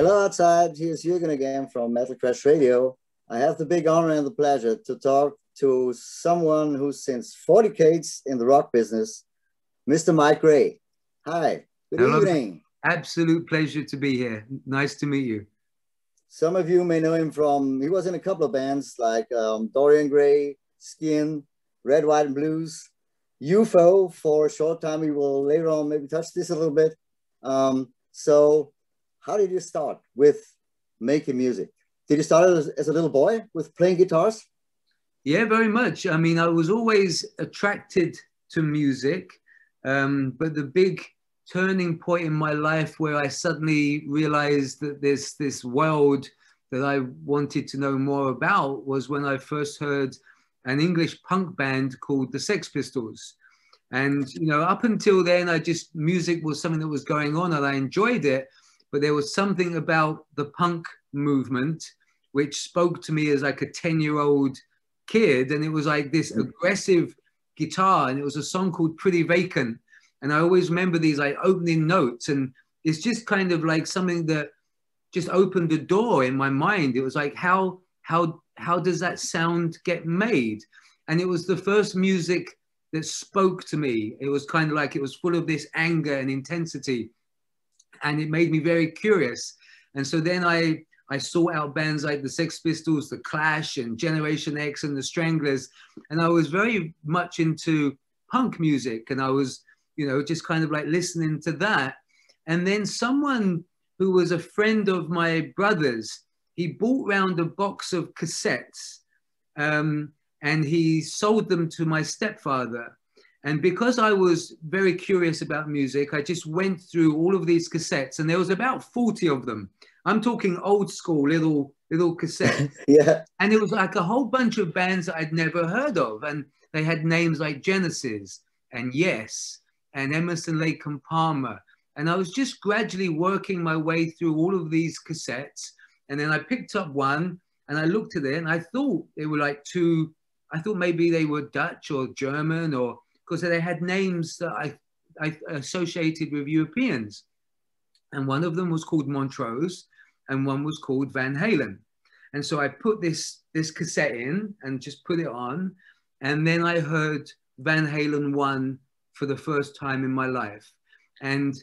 Hello outside, here's Jürgen again from Metal Crash Radio. I have the big honor and the pleasure to talk to someone who's since 40 decades in the rock business, Mr. Myke Gray. Hi, good evening. Absolute pleasure to be here. Nice to meet you. Some of you may know him from, he was in a couple of bands like Dorian Gray, Skin, Red, White and Blues, UFO for a short time. We will later on maybe touch this a little bit. So how did you start with making music? Did you start as a little boy with playing guitars? Yeah, very much. I mean, I was always attracted to music, but the big turning point in my life where I suddenly realized that there's this world that I wanted to know more about was when I first heard an English punk band called The Sex Pistols. And, you know, up until then, I just, music was something that was going on and I enjoyed it, but there was something about the punk movement which spoke to me as like a 10-year-old kid, and it was like this aggressive guitar, and it was a song called Pretty Vacant, and I always remember these like opening notes, and it's just kind of like something that just opened the door in my mind. It was like, how does that sound get made? And it was the first music that spoke to me. It was kind of like, it was full of this anger and intensity, and it made me very curious. And so then I sought out bands like the Sex Pistols, the Clash, and Generation X, and the Stranglers. And I was very much into punk music, and I was, you know, just kind of like listening to that. And then someone who was a friend of my brother's, he bought round a box of cassettes, and he sold them to my stepfather. And because I was very curious about music, I just went through all of these cassettes, and there was about 40 of them. I'm talking old school, little cassettes. Yeah. And it was like a whole bunch of bands that I'd never heard of. And they had names like Genesis and Yes and Emerson, Lake and Palmer. And I was just gradually working my way through all of these cassettes. And then I picked up one and I looked at it, and I thought they were like two, I thought maybe they were Dutch or German, or because they had names that I associated with Europeans. And one of them was called Montrose and one was called Van Halen. And so I put this cassette in and just put it on. And then I heard Van Halen 1 for the first time in my life. And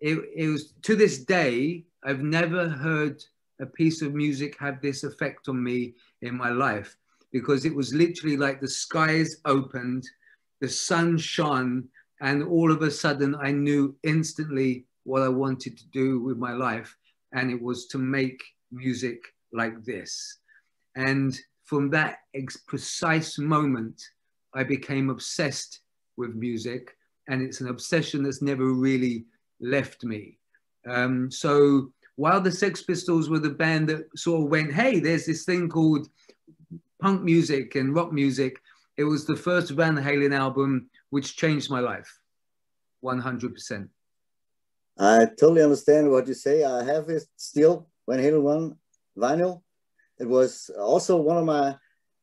it was, to this day, I've never heard a piece of music have this effect on me in my life, because it was literally like the skies opened, the sun shone, and all of a sudden I knew instantly what I wanted to do with my life, and it was to make music like this. And from that precise moment, I became obsessed with music, and it's an obsession that's never really left me. So while the Sex Pistols were the band that sort of went, hey, there's this thing called punk music and rock music, it was the first Van Halen album which changed my life, 100%. I totally understand what you say. I have it still, Van Halen 1 vinyl. It was also one of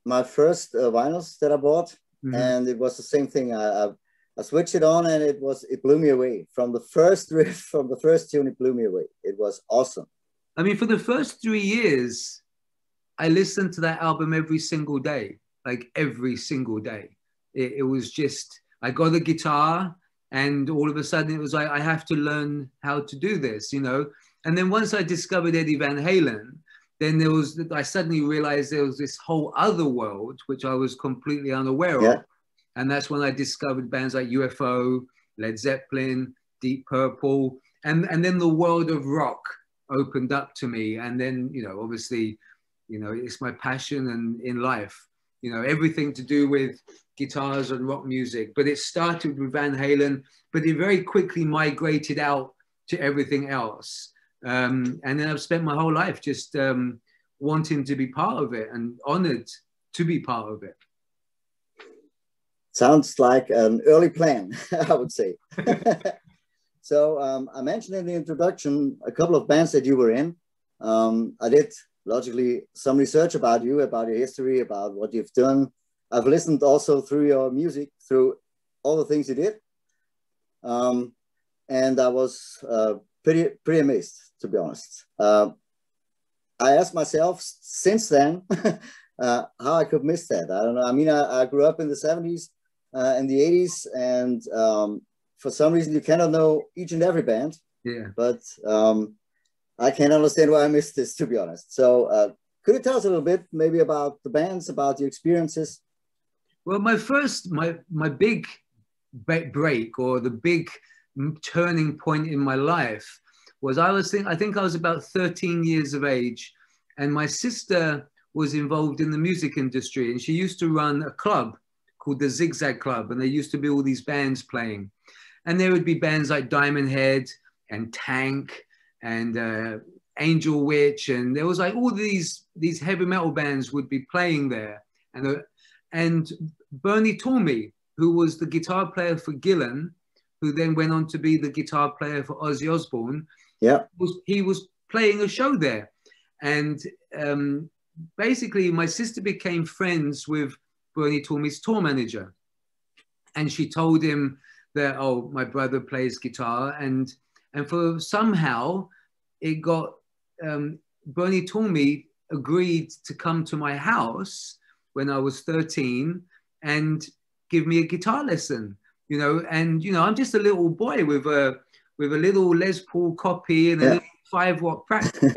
my first vinyls that I bought. Mm-hmm. And it was the same thing. I switched it on, and it blew me away. From the first riff, from the first tune, it blew me away. It was awesome. I mean, for the first 3 years, I listened to that album every single day, like every single day. It was just, I got the guitar, and all of a sudden it was like, I have to learn how to do this, you know? And then once I discovered Eddie Van Halen, then I suddenly realized there was this whole other world, which I was completely unaware of. And that's when I discovered bands like UFO, Led Zeppelin, Deep Purple, and then the world of rock opened up to me. And then, you know, obviously, you know, it's my passion and in life, you know, everything to do with guitars and rock music. But it started with Van Halen, but it very quickly migrated out to everything else. And then I've spent my whole life just wanting to be part of it and honored to be part of it. Sounds like an early plan, I would say. So I mentioned in the introduction a couple of bands that you were in. I did logically some research about you, about your history, about what you've done. I've listened also through your music, through all the things you did. And I was pretty amazed, to be honest. I asked myself since then how I could miss that. I don't know. I mean, I grew up in the 70s and the 80s, and for some reason you cannot know each and every band. Yeah. But I can't understand why I missed this, to be honest. So could you tell us a little bit maybe about the bands, about your experiences? Well, my big break, or the big turning point in my life, was I think I was about 13 years of age, and my sister was involved in the music industry, and she used to run a club called the Zigzag Club, and there used to be all these bands playing, and there would be bands like Diamond Head and Tank and Angel Witch, and there was like all these heavy metal bands would be playing there, and Bernie Tormé, who was the guitar player for Gillan, who then went on to be the guitar player for Ozzy Osbourne. Yeah, he was playing a show there, and basically my sister became friends with Bernie Tormé's tour manager, and she told him that, oh, my brother plays guitar, and for somehow it got Bernie Tormé agreed to come to my house when I was 13 and give me a guitar lesson. You know, and you know, I'm just a little boy with a little Les Paul copy and a little 5-watt practice.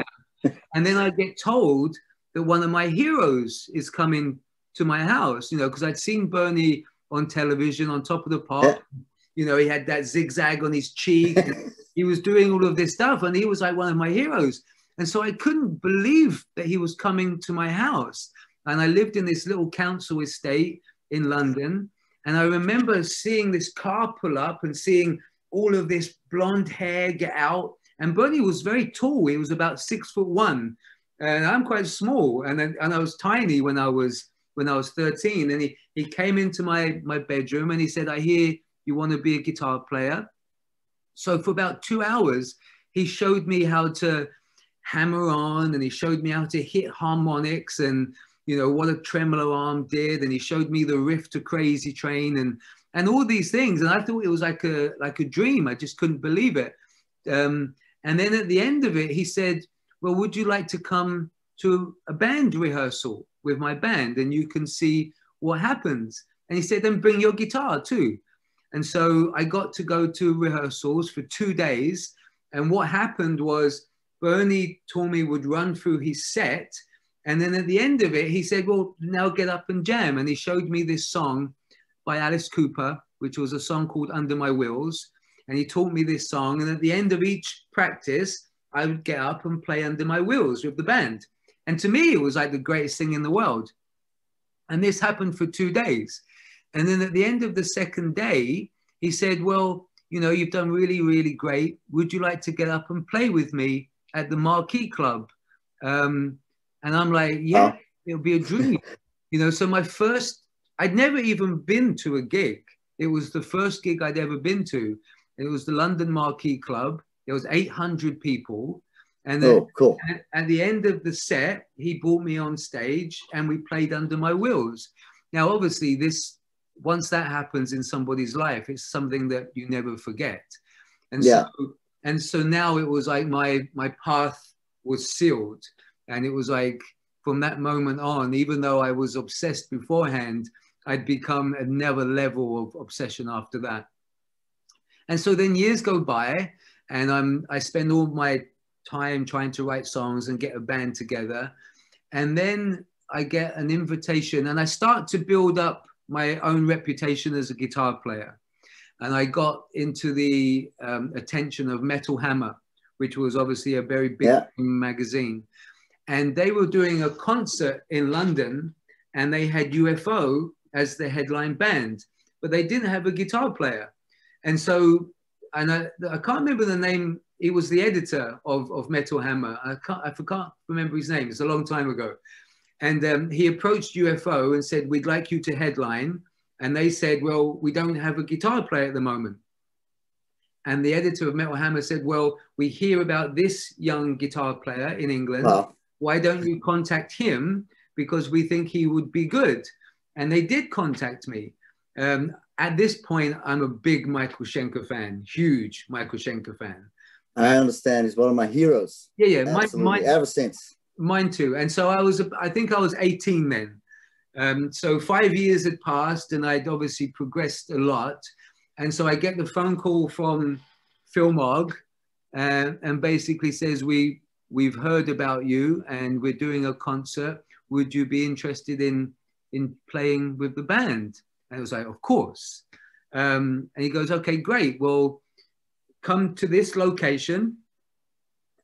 And then I get told that one of my heroes is coming to my house, you know, because I'd seen Bernie on television on Top of the Pop. Yeah. You know, he had that zigzag on his cheek. He was doing all of this stuff, and he was like one of my heroes. And so I couldn't believe that he was coming to my house. And I lived in this little council estate in London. And I remember seeing this car pull up and seeing all of this blonde hair get out. And Bernie was very tall. He was about 6'1", and I'm quite small. And I was tiny when I was 13. And he came into my bedroom and he said, "I hear you want to be a guitar player." So for about 2 hours, he showed me how to hammer on, and he showed me how to hit harmonics, and you know, what a tremolo arm did, and he showed me the riff to Crazy Train and all these things. And I thought it was like a dream. I just couldn't believe it. And then at the end of it, he said, "Well, would you like to come to a band rehearsal with my band, and you can see what happens?" And he said, "Then bring your guitar too." And so I got to go to rehearsals for 2 days. And what happened was Bernie Tormé would run through his set, and then at the end of it, he said, "Well, now get up and jam." And he showed me this song by Alice Cooper, which was a song called Under My Wheels. And he taught me this song. And at the end of each practice, I would get up and play Under My Wheels with the band. And to me, it was like the greatest thing in the world. And this happened for 2 days. And then at the end of the second day, he said, "Well, you know, you've done really, really great. Would you like to get up and play with me at the Marquee Club?" And I'm like, yeah, oh, it'll be a dream. You know, so I'd never even been to a gig. It was the first gig I'd ever been to. It was the London Marquee Club. There was 800 people. And then cool. At the end of the set, he brought me on stage and we played Under My Wheels. Now, obviously, once that happens in somebody's life, it's something that you never forget. And so now it was like my path was sealed. And it was like, from that moment on, even though I was obsessed beforehand, I'd become another level of obsession after that. And so then years go by, and I spend all my time trying to write songs and get a band together. And then I get an invitation, and I start to build up my own reputation as a guitar player. And I got into the attention of Metal Hammer, which was obviously a very big magazine. And they were doing a concert in London, and they had UFO as the headline band, but they didn't have a guitar player. And so, and I can't remember the name. He was the editor of Metal Hammer. I can't remember his name. It's a long time ago. And he approached UFO and said, "We'd like you to headline." And they said, "Well, we don't have a guitar player at the moment." And the editor of Metal Hammer said, "Well, we hear about this young guitar player in England. Wow. Why don't you contact him? Because we think he would be good." And they did contact me. At this point, I'm a big Michael Schenker fan, huge Michael Schenker fan. I understand. He's one of my heroes. Yeah, yeah. Mine, ever since. Mine too. And so I think I was 18 then. So 5 years had passed and I'd obviously progressed a lot. And so I get the phone call from Phil Mogg and basically says, we've heard about you and we're doing a concert. Would you be interested in playing with the band? And I was like, of course. And he goes, okay, great. Well, come to this location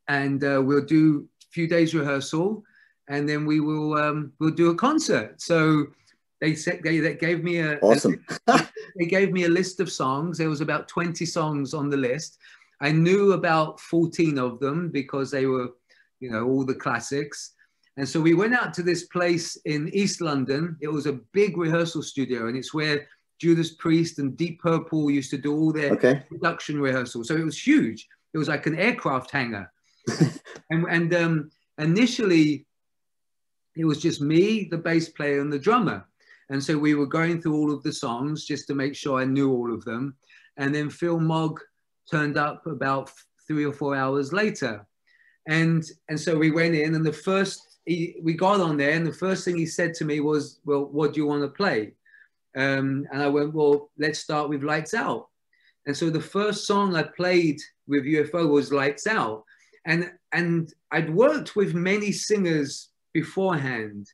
and we'll do a few days rehearsal and then we will we'll do a concert. So they said they gave me a awesome. They gave me a list of songs. There was about 20 songs on the list. I knew about 14 of them because they were, you know, all the classics. And so we went out to this place in East London. It was a big rehearsal studio and it's where Judas Priest and Deep Purple used to do all their production rehearsals. So it was huge. It was like an aircraft hangar. and initially it was just me, the bass player and the drummer. And so we were going through all of the songs just to make sure I knew all of them. And then Phil Mogg turned up about 3 or 4 hours later. And so we went in and the first, we got on there and the first thing he said to me was, well, what do you want to play? And I went, well, let's start with Lights Out. And so the first song I played with UFO was Lights Out. And I'd worked with many singers beforehand,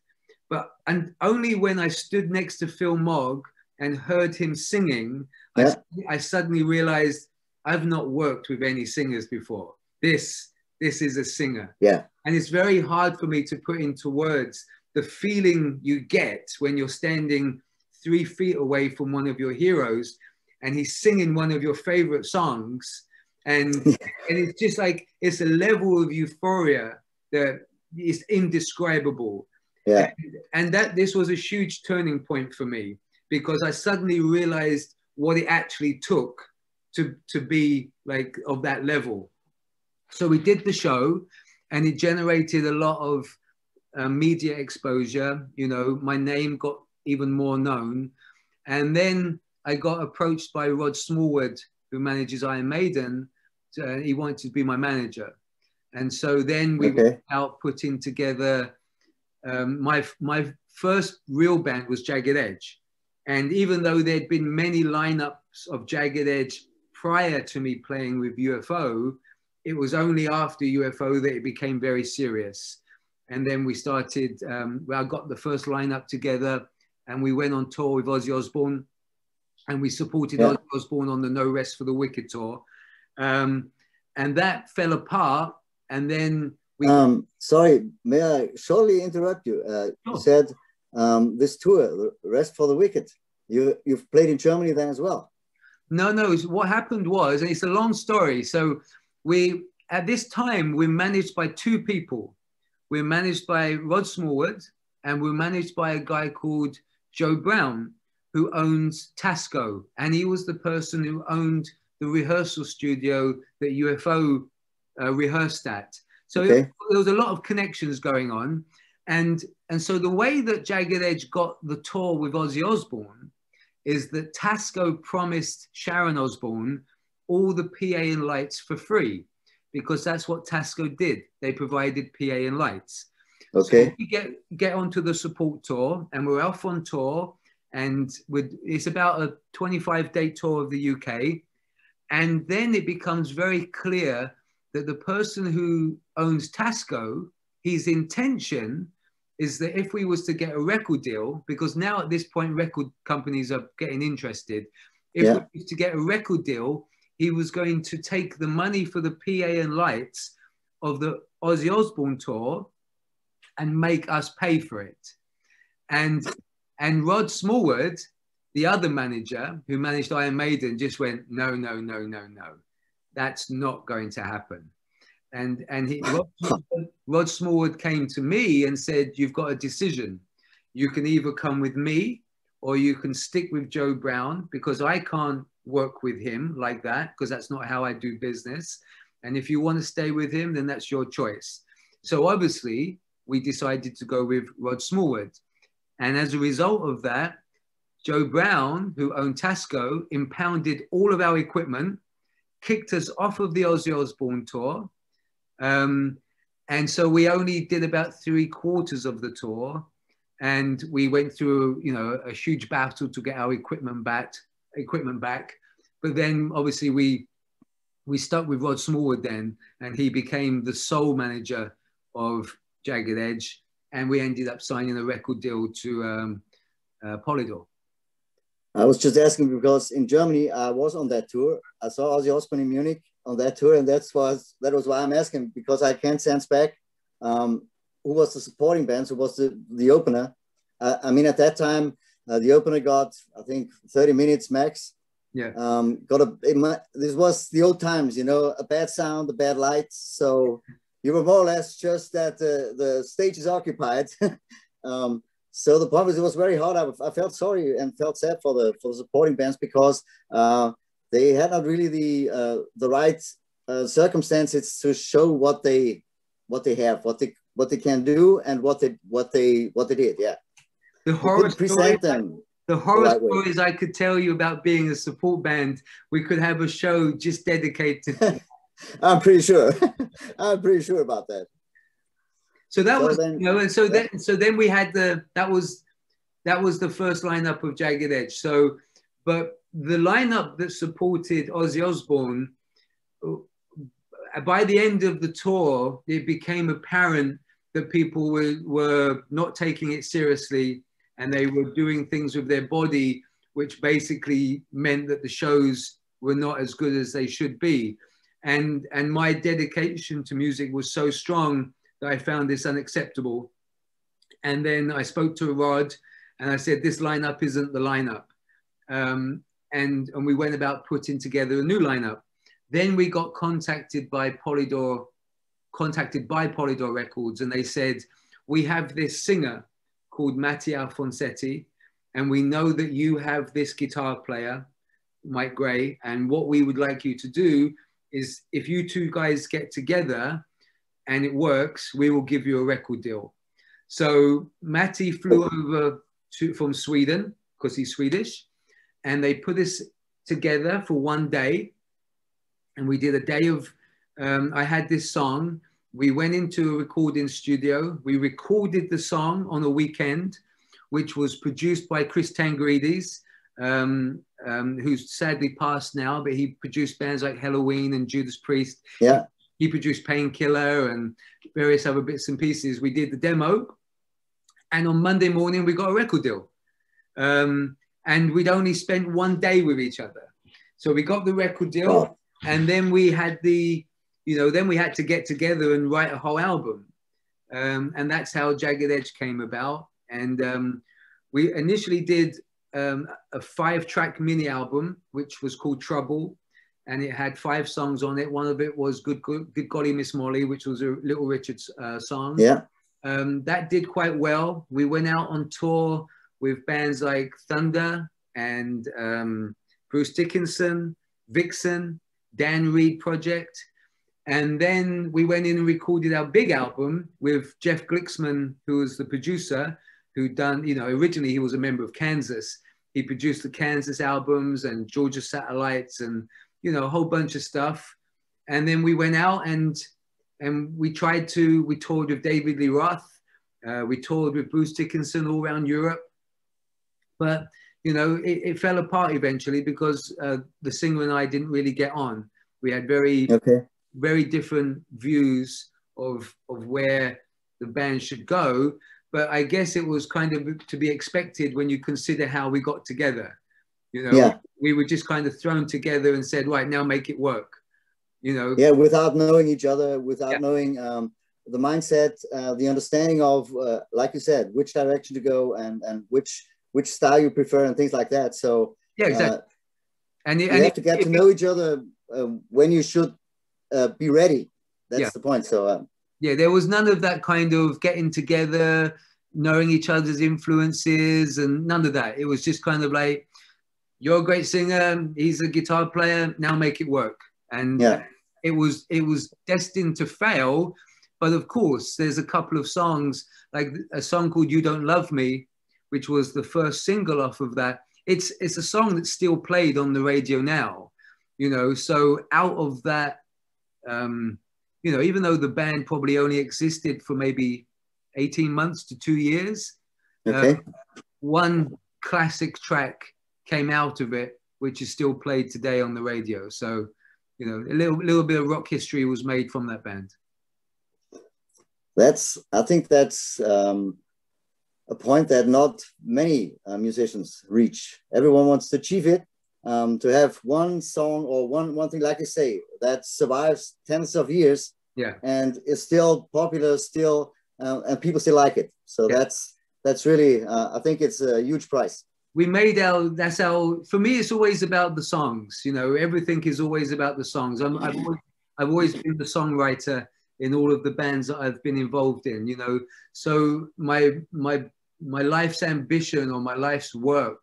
but and only when I stood next to Phil Mogg and heard him singing, yeah. I suddenly realized I've not worked with any singers before. This is a singer. Yeah. And it's very hard for me to put into words the feeling you get when you're standing 3 feet away from one of your heroes and he's singing one of your favorite songs and it's just like it's a level of euphoria that is indescribable. Yeah. And that this was a huge turning point for me because I suddenly realized what it actually took to be like of that level. So we did the show and it generated a lot of media exposure. You know, my name got even more known. And then I got approached by Rod Smallwood, who manages Iron Maiden. He wanted to be my manager. And so then we were out putting together, my first real band was Jagged Edge. And even though there'd been many lineups of Jagged Edge prior to me playing with UFO, it was only after UFO that it became very serious. And then we started, I got the first lineup together and we went on tour with Ozzy Osbourne and we supported Ozzy Osbourne on the No Rest for the Wicked tour. And that fell apart. And then we... sorry, may I shortly interrupt you? You said this tour, Rest for the Wicked, you've played in Germany then as well. No, what happened was, and it's a long story. So we, at this time, we're managed by two people. We're managed by Rod Smallwood and we're managed by a guy called Joe Brown, who owns Tasco. And he was the person who owned the rehearsal studio that UFO rehearsed at. So there was a lot of connections going on. And so the way that Jagged Edge got the tour with Ozzy Osbourne is that Tasco promised Sharon Osbourne all the PA and lights for free, because that's what Tasco did. They provided PA and lights. So we get onto the support tour and we're off on tour and it's about a 25-day tour of the UK. And then it becomes very clear that the person who owns Tasco, his intention is that if we was to get a record deal, because now at this point, record companies are getting interested. If we was to get a record deal, he was going to take the money for the PA and lights of the Ozzy Osbourne tour and make us pay for it. And Rod Smallwood, the other manager who managed Iron Maiden, just went, no. That's not going to happen. Rod Smallwood came to me and said, you've got a decision. You can either come with me or you can stick with Joe Brown, because I can't work with him like that, because that's not how I do business. And if you want to stay with him, then that's your choice. So obviously we decided to go with Rod Smallwood. And as a result of that, Joe Brown, who owned Tasco, impounded all of our equipment, kicked us off of the Ozzy Osbourne tour. And so we only did about 3/4 of the tour, and we went through, you know, a huge battle to get our equipment back. But then obviously we stuck with Rod Smallwood then, and he became the sole manager of Jagged Edge, and we ended up signing a record deal to Polydor. I was just asking because in Germany I was on that tour. I saw Ozzy Osbourne in Munich on that tour, and that was why I'm asking, because I can't sense back who was the supporting band, who was the opener. I mean, at that time, the opener got, I think, 30 minutes max. Yeah. This was the old times, you know, a bad sound, a bad lights. So you were more or less just that the stage is occupied. So the problem is it was very hard. I felt sorry and felt sad for the supporting bands, because they had not really the right circumstances to show what they can do and what they did. Yeah, the horror stories I could tell you about being a support band. We could have a show just dedicated. I'm pretty sure about that. So that was, you know, and so then we had that was the first lineup of Jagged Edge. So, but the lineup that supported Ozzy Osbourne, by the end of the tour, it became apparent that people were not taking it seriously, and they were doing things with their body, which basically meant that the shows were not as good as they should be. And my dedication to music was so strong that I found this unacceptable. And then I spoke to Rod and I said, this lineup isn't the lineup. And we went about putting together a new lineup. Then we got contacted by Polydor Records, and they said, we have this singer called Mattia Alfonsetti, and we know that you have this guitar player, Myke Gray, and what we would like you to do is, if you two guys get together and it works, we will give you a record deal. So Matty flew over from Sweden, because he's Swedish, and they put us together for one day. And we did a day of, I had this song. We went into a recording studio. We recorded the song on a weekend, which was produced by Chris Tsangarides, who's sadly passed now, but he produced bands like Halloween and Judas Priest. Yeah. He produced Painkiller and various other bits and pieces. We did the demo, and on Monday morning we got a record deal. And we'd only spent one day with each other. So we got the record deal. Oh. And then we had to get together and write a whole album. And that's how Jagged Edge came about. And we initially did a 5-track mini album, which was called Trouble. And it had 5 songs on it. One of it was Good Golly Miss Molly, which was a Little Richard's song. Yeah. That did quite well. We went out on tour with bands like Thunder and Bruce Dickinson, Vixen, Dan Reed Project. And then we went in and recorded our big album with Jeff Glixman, who was the producer, originally he was a member of Kansas. He produced the Kansas albums and Georgia Satellites and, you know, a whole bunch of stuff. And then we went out and we toured with David Lee Roth. We toured with Bruce Dickinson all around Europe. But, you know, it fell apart eventually because the singer and I didn't really get on. We had very different views of where the band should go. But I guess it was kind of to be expected when you consider how we got together. You know, yeah. We were just kind of thrown together and said, right, now make it work, you know. Yeah, without knowing each other, without knowing the mindset, the understanding of, like you said, which direction to go and which style you prefer and things like that. So yeah, exactly. You have to get to know each other when you should be ready. That's the point. So yeah, there was none of that kind of getting together, knowing each other's influences and none of that. It was just kind of like, you're a great singer, he's a guitar player, now make it work. And it was destined to fail. But of course, there's a couple of songs, like a song called You Don't Love Me, which was the first single off of that. It's a song that's still played on the radio now. you know. So out of that, you know, even though the band probably only existed for maybe 18 months to 2 years, okay, one classic track came out of it, which is still played today on the radio. So, you know, a little bit of rock history was made from that band. That's, I think that's a point that not many musicians reach. Everyone wants to achieve it, to have one song or one thing, like you say, that survives tens of years, yeah, and is still popular, still, and people still like it. So yeah, that's really, I think it's a huge prize. We made our, that's our, for me, it's always about the songs, you know, everything is always about the songs. I've always been the songwriter in all of the bands that I've been involved in, you know. So my life's ambition or my life's work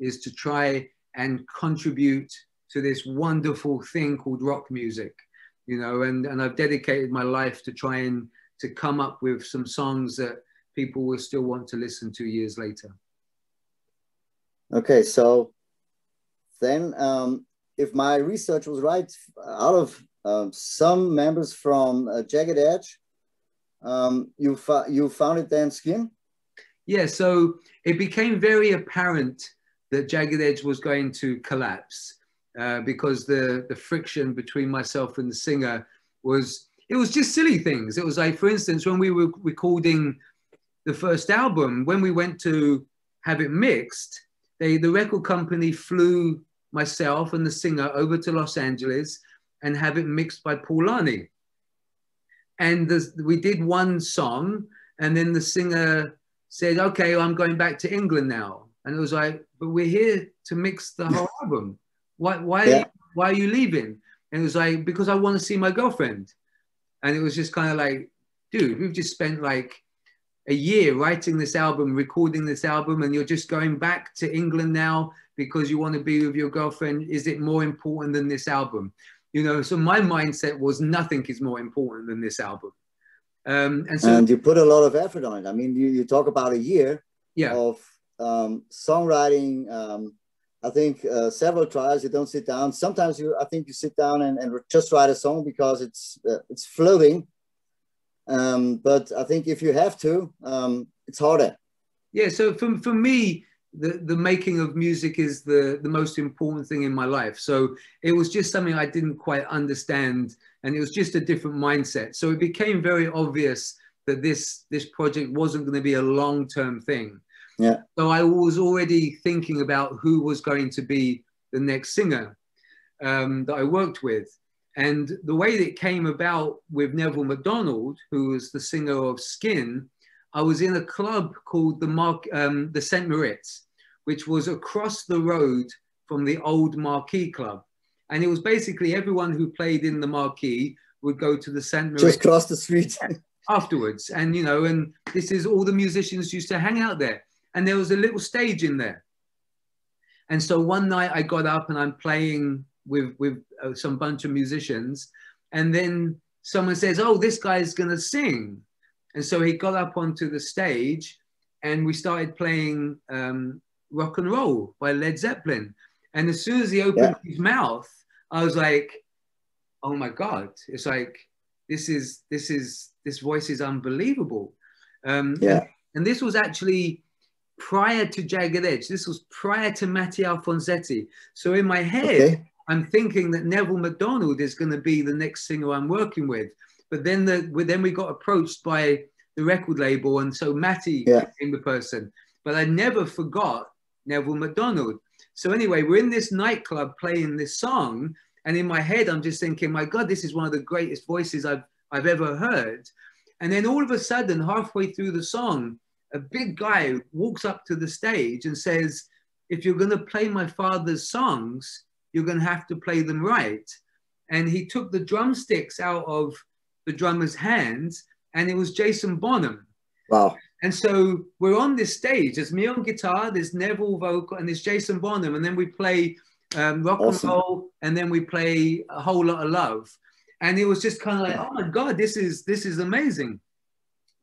is to try and contribute to this wonderful thing called rock music, you know, and I've dedicated my life to try and to come up with some songs that people will still want to listen to years later. Okay, so then if my research was right, out of some members from Jagged Edge, you founded then Skin? Yeah, so it became very apparent that Jagged Edge was going to collapse because the friction between myself and the singer was, it was just silly things. It was like, for instance, when we were recording the first album, when we went to have it mixed, the record company flew myself and the singer over to Los Angeles and have it mixed by Paul Lani. And we did one song, and then the singer said, okay, well, I'm going back to England now. And it was like, but we're here to mix the whole album. Why are you leaving? And it was like, because I want to see my girlfriend. And it was just kind of like, dude, we've just spent like a year writing this album, recording this album, and you're just going back to England now because you want to be with your girlfriend. Is it more important than this album? You know, so my mindset was nothing is more important than this album. And you put a lot of effort on it. I mean, you talk about a year, yeah, of songwriting. I think several tries, you don't sit down. Sometimes I think you sit down and just write a song because it's floating. But I think if you have to, it's harder. Yeah, so for me, the making of music is the most important thing in my life. So it was just something I didn't quite understand, and it was just a different mindset. So it became very obvious that this project wasn't going to be a long-term thing. Yeah. So I was already thinking about who was going to be the next singer that I worked with. And the way that it came about with Neville McDonald, who was the singer of Skin, I was in a club called the St. Moritz, which was across the road from the old Marquee Club. And it was basically everyone who played in the Marquee would go to the St. Moritz. Just across the street. Afterwards. And, you know, and this is all the musicians used to hang out there. And there was a little stage in there. And so one night I got up and I'm playing with some bunch of musicians. And then someone says, oh, this guy's going to sing. And so he got up onto the stage and we started playing Rock and Roll by Led Zeppelin. And as soon as he opened, yeah, his mouth, I was like, oh my God. It's like, this voice is unbelievable. Yeah. And this was actually prior to Jagged Edge. This was prior to Mattia Alfonsetti. So in my head, okay, I'm thinking that Neville McDonald is going to be the next singer I'm working with. But then we got approached by the record label, and so Matty, yeah, became the person. But I never forgot Neville McDonald. So anyway, we're in this nightclub playing this song, and in my head I'm just thinking, my God, this is one of the greatest voices I've ever heard. And then all of a sudden, halfway through the song, a big guy walks up to the stage and says, if you're going to play my father's songs, you're going to have to play them right. And he took the drumsticks out of the drummer's hands, and it was Jason Bonham. Wow. And so we're on this stage, there's me on guitar, there's Neville vocal, and there's Jason Bonham, and then we play Rock awesome. And Roll, and then we play A Whole Lot of Love. And it was just kind of like, yeah, oh my God, this is amazing.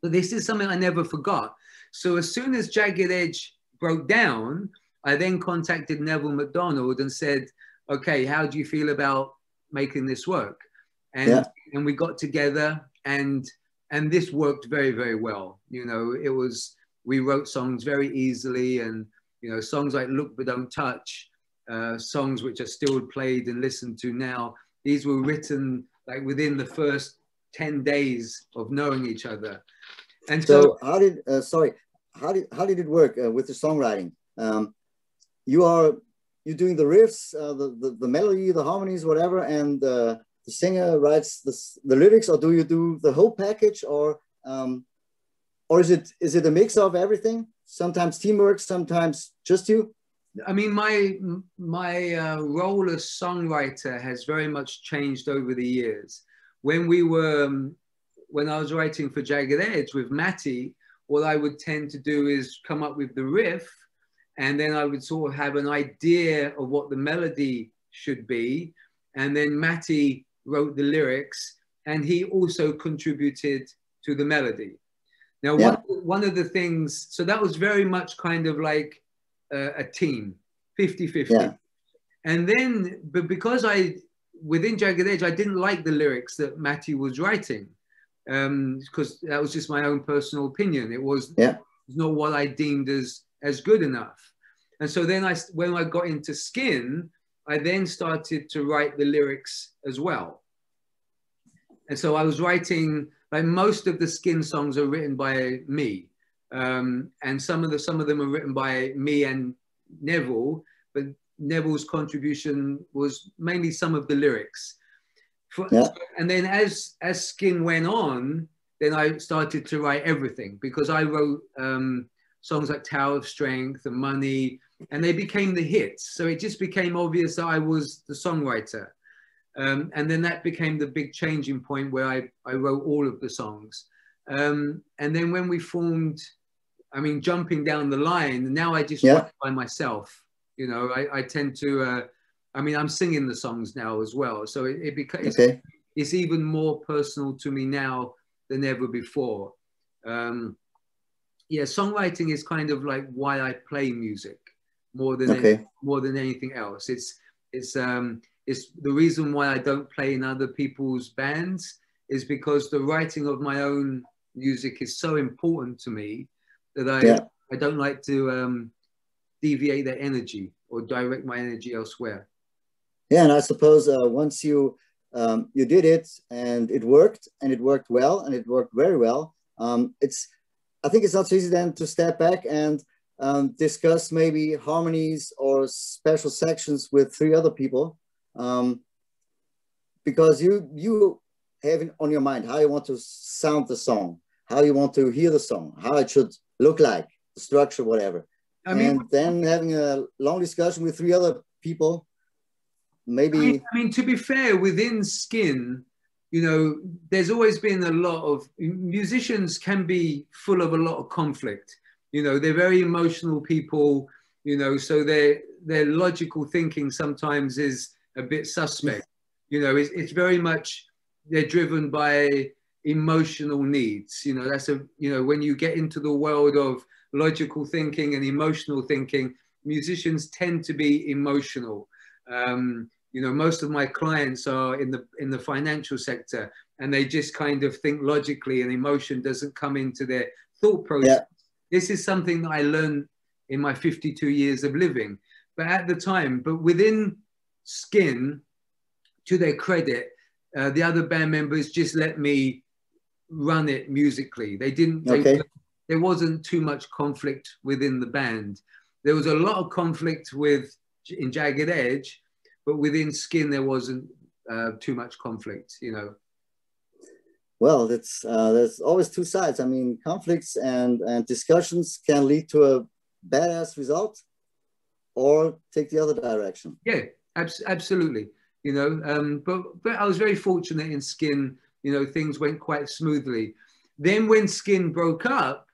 But this is something I never forgot. So as soon as Jagged Edge broke down, I then contacted Neville McDonald and said, okay, how do you feel about making this work? And yeah. and we got together, and this worked very, very well. You know, it was, we wrote songs very easily, and you know, songs like Look But Don't Touch, songs which are still played and listened to now, these were written like within the first 10 days of knowing each other. And so, how did it work with the songwriting? You're doing the riffs, the melody, the harmonies, whatever, and the singer writes the lyrics, or do you do the whole package, or is it a mix of everything? Sometimes teamwork, sometimes just you? I mean, my role as songwriter has very much changed over the years. When we were, when I was writing for Jagged Edge with Matty, what I would tend to do is come up with the riff, and then I would sort of have an idea of what the melody should be. And then Matty wrote the lyrics, and he also contributed to the melody. Now, yeah. one of the things, so that was very much kind of like a team, 50-50. Yeah. And then, but because within Jagged Edge, I didn't like the lyrics that Matty was writing, because that was just my own personal opinion. It was yeah. not what I deemed as good enough. And so then when I got into Skin, I then started to write the lyrics as well. And so I was writing, like most of the Skin songs are written by me. And some of them are written by me and Neville, but Neville's contribution was mainly some of the lyrics. Yeah. And then as Skin went on, then I started to write everything, because I wrote songs like Tower of Strength and Money, and they became the hits. So it just became obvious that I was the songwriter. And then that became the big changing point where I wrote all of the songs. And then when we formed, I mean, jumping down the line, now I just yeah. write by myself. You know, I tend to, I mean, I'm singing the songs now as well. So it becomes, okay. it's even more personal to me now than ever before. Yeah, songwriting is kind of like why I play music more than anything else. It's the reason why I don't play in other people's bands, is because the writing of my own music is so important to me that I don't like to deviate that energy or direct my energy elsewhere. Yeah, and I suppose once you did it and it worked, and it worked well, and it worked very well. I think it's not so easy then to step back and discuss maybe harmonies or special sections with three other people, because you have it on your mind how you want to sound the song, how you want to hear the song, how it should look like, the structure, whatever. I mean, and then having a long discussion with three other people, maybe... I mean, to be fair, within Skin, you know, there's always been a lot of, musicians can be full of a lot of conflict. You know, they're very emotional people, you know, so their logical thinking sometimes is a bit suspect. You know, it's very much, they're driven by emotional needs. You know, you know, when you get into the world of logical thinking and emotional thinking, musicians tend to be emotional. You know, most of my clients are in the financial sector, and they just kind of think logically, and emotion doesn't come into their thought process. Yeah. This is something that I learned in my 52 years of living. But at the time, but within Skin, to their credit, the other band members just let me run it musically. They didn't, okay. There wasn't too much conflict within the band. There was a lot of conflict in Jagged Edge, but within Skin, there wasn't too much conflict, you know. Well, there's always two sides. I mean, conflicts and discussions can lead to a badass result, or take the other direction. Yeah, absolutely. You know, but I was very fortunate in Skin. You know, things went quite smoothly. Then when Skin broke up,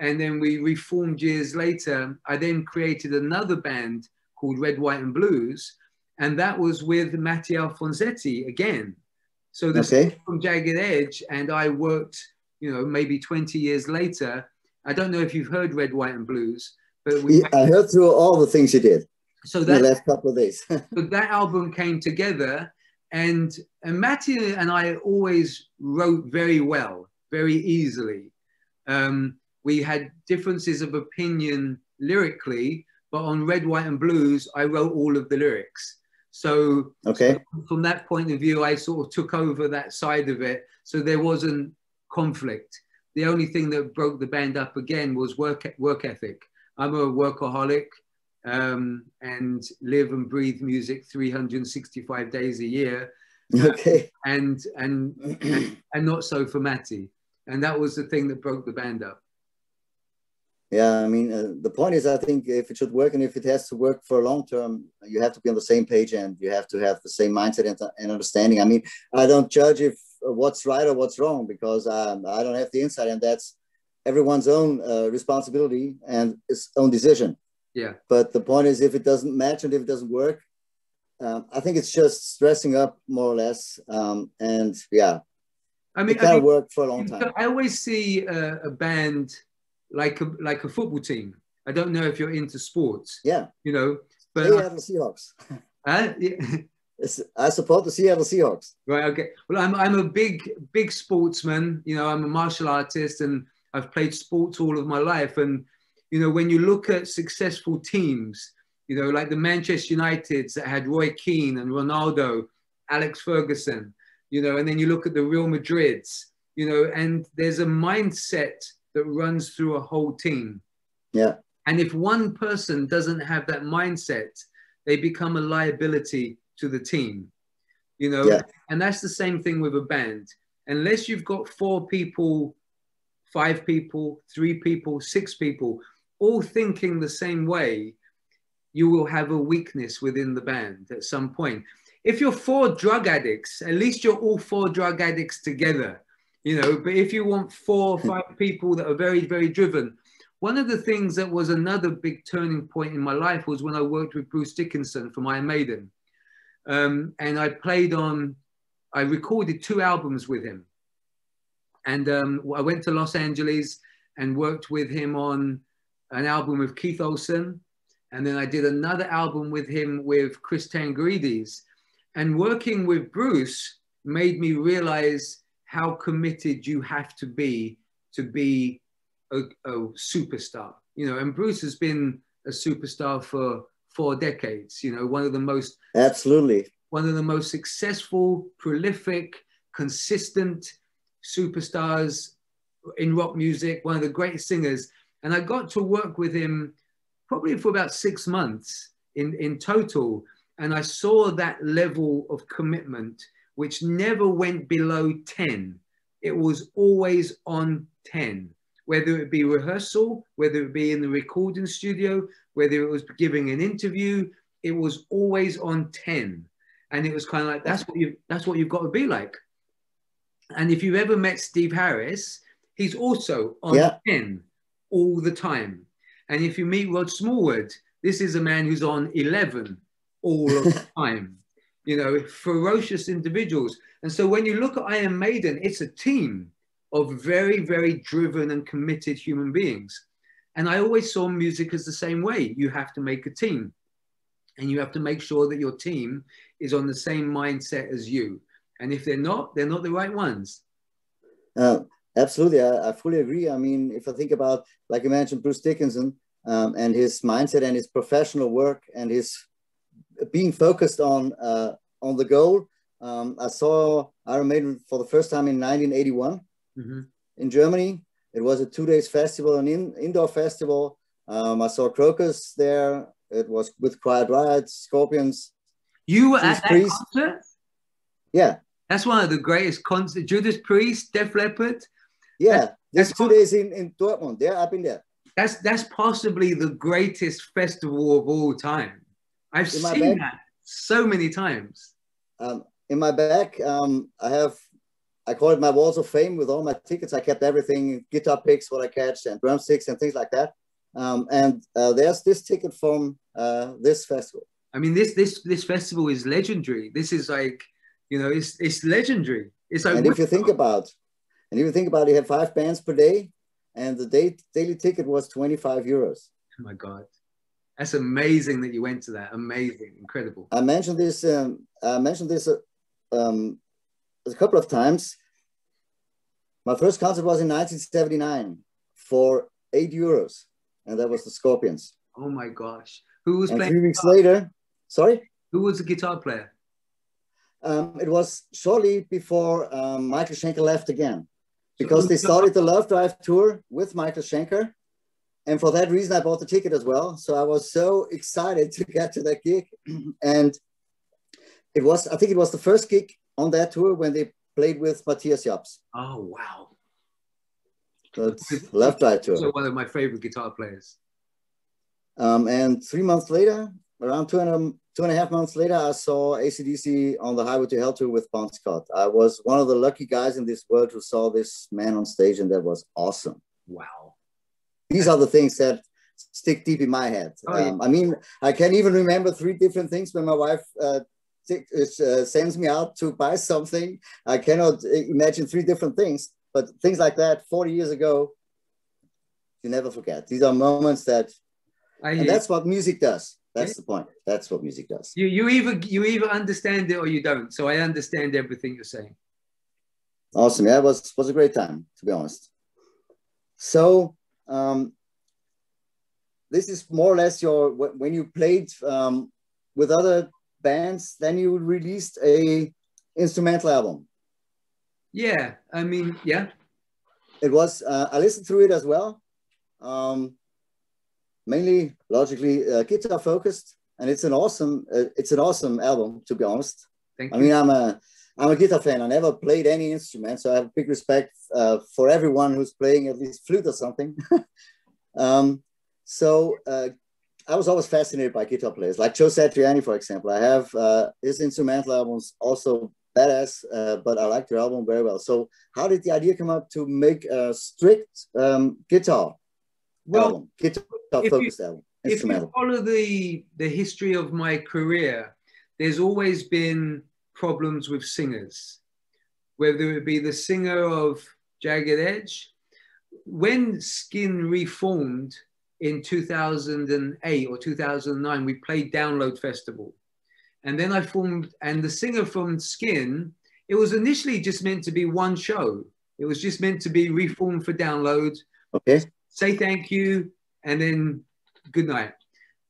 and then we reformed years later, I then created another band called Red, White and Blues, and that was with Mattia Alfonsetti again. So this okay. from Jagged Edge, and I worked, you know, maybe 20 years later. I don't know if you've heard Red, White and Blues, but I heard through all the things you did. So that, the last couple of days. But that album came together, and Mattia and I always wrote very well, very easily. We had differences of opinion lyrically, but on Red, White and Blues, I wrote all of the lyrics. So, so from that point of view, I sort of took over that side of it. So there wasn't conflict. The only thing that broke the band up again was work ethic. I'm a workaholic and live and breathe music 365 days a year. Okay. And not so for Matty. And that was the thing that broke the band up. Yeah, I mean, the point is, I think if it should work and if it has to work for long term, you have to be on the same page and you have to have the same mindset and understanding. I mean, I don't judge if what's right or what's wrong, because I don't have the insight, and that's everyone's own responsibility and its own decision. Yeah. But the point is, if it doesn't match and if it doesn't work, I think it's just dressing up more or less. And yeah, I mean, it kind of worked for a long time. I always see a band like a football team. I don't know if you're into sports. Yeah. You know, but they have the Seahawks. I support the Seattle Seahawks. Right. Okay. Well, I'm a big sportsman. You know, I'm a martial artist, and I've played sports all of my life. And you know, when you look at successful teams, you know, like the Manchester Uniteds that had Roy Keane and Ronaldo, Alex Ferguson, you know, and then you look at the Real Madrids, you know, and there's a mindset that runs through a whole team. Yeah. And if one person doesn't have that mindset, they become a liability to the team, you know. Yeah. And that's the same thing with a band. Unless you've got 4 people, 5 people, 3 people, 6 people, all thinking the same way, you will have a weakness within the band at some point. If you're 4 drug addicts, at least you're all 4 drug addicts together, you know. But if you want 4 or 5 people that are very, very driven, one of the things that was another big turning point in my life was when I worked with Bruce Dickinson from Iron Maiden. And I recorded 2 albums with him. And I went to Los Angeles and worked with him on an album with Keith Olsen. And then I did another album with him with Chris Tsangarides. And working with Bruce made me realize how committed you have to be a superstar. You know, and Bruce has been a superstar for 4 decades, you know, one of the most successful, prolific, consistent superstars in rock music, one of the greatest singers. And I got to work with him probably for about 6 months in total. And I saw that level of commitment, which never went below 10. It was always on 10. Whether it be rehearsal, whether it be in the recording studio, whether it was giving an interview, it was always on 10. And it was kind of like, that's what you've got to be like. And if you've ever met Steve Harris, he's also on 10 all the time. And if you meet Rod Smallwood, this is a man who's on 11 all of the time. You know, ferocious individuals. And so when you look at Iron Maiden, it's a team of very, very driven and committed human beings. And I always saw music as the same way. You have to make a team, and you have to make sure that your team is on the same mindset as you. And if they're not, they're not the right ones. Absolutely, I fully agree. I mean, if I think about, like you mentioned, Bruce Dickinson and his mindset and his professional work and his being focused on the goal. I saw Iron Maiden for the first time in 1981. Mm-hmm. In Germany. It was a 2-day festival, an indoor festival. I saw Crocus there. It was with Quiet Riot, Scorpions. You were at that concert? Yeah. That's one of the greatest concerts. Judas Priest, Def Leppard. Yeah, that's 2 days in Dortmund. Yeah, I've been there. That's possibly the greatest festival of all time. I've seen that so many times. In my bag, I call it my walls of fame. With all my tickets, I kept everything, guitar picks, what I catch, and drumsticks and things like that. There's this ticket from this festival. I mean, this festival is legendary. This is like, you know, it's legendary. It's like, and if you think about it, you had 5 bands per day, and the daily ticket was €25. Oh my God. That's amazing that you went to that. Amazing, incredible. I mentioned this a couple of times. My first concert was in 1979 for €8, and that was the Scorpions. Oh my gosh! Who was playing? 3 weeks later, sorry. Who was the guitar player? It was shortly before Michael Schenker left again, because they started the Love Drive tour with Michael Schenker. And for that reason, I bought the ticket as well. So I was so excited to get to that gig. And it was, I think it was the first gig on that tour when they played with Matthias Jobs. Oh, wow. That's Love Drive tour. Also one of my favorite guitar players. And 3 months later, around 2.5 months later, I saw AC/DC on the Highway to Hell tour with Bon Scott. I was one of the lucky guys in this world who saw this man on stage, and that was awesome. Wow. These are the things that stick deep in my head. Oh, yeah. I mean, I can even remember 3 different things when my wife sends me out to buy something. I cannot imagine 3 different things, but things like that 40 years ago, you never forget. These are moments that, and that's what music does. That's the point. That's what music does. You either understand it or you don't. So I understand everything you're saying. Awesome. Yeah, it was a great time, to be honest. So this is more or less your, when you played with other bands, then you released a instrumental album. Yeah, I mean, yeah. It was, I listened through it as well. Mainly logically guitar focused, and it's an awesome album, to be honest. Thank you. I mean, I'm a guitar fan. I never played any instrument, so I have a big respect for everyone who's playing at least flute or something. I was always fascinated by guitar players, like Joe Satriani, for example. I have his instrumental albums also badass, but I like the album very well. So how did the idea come up to make a strict guitar? Well, if you follow the history of my career, there's always been problems with singers, whether it be the singer of Jagged Edge. When Skin reformed in 2008 or 2009, we played Download Festival. And then I formed, and the singer from Skin, it was initially just meant to be one show. It was just meant to be reformed for Download. Okay. Say thank you, and then good night.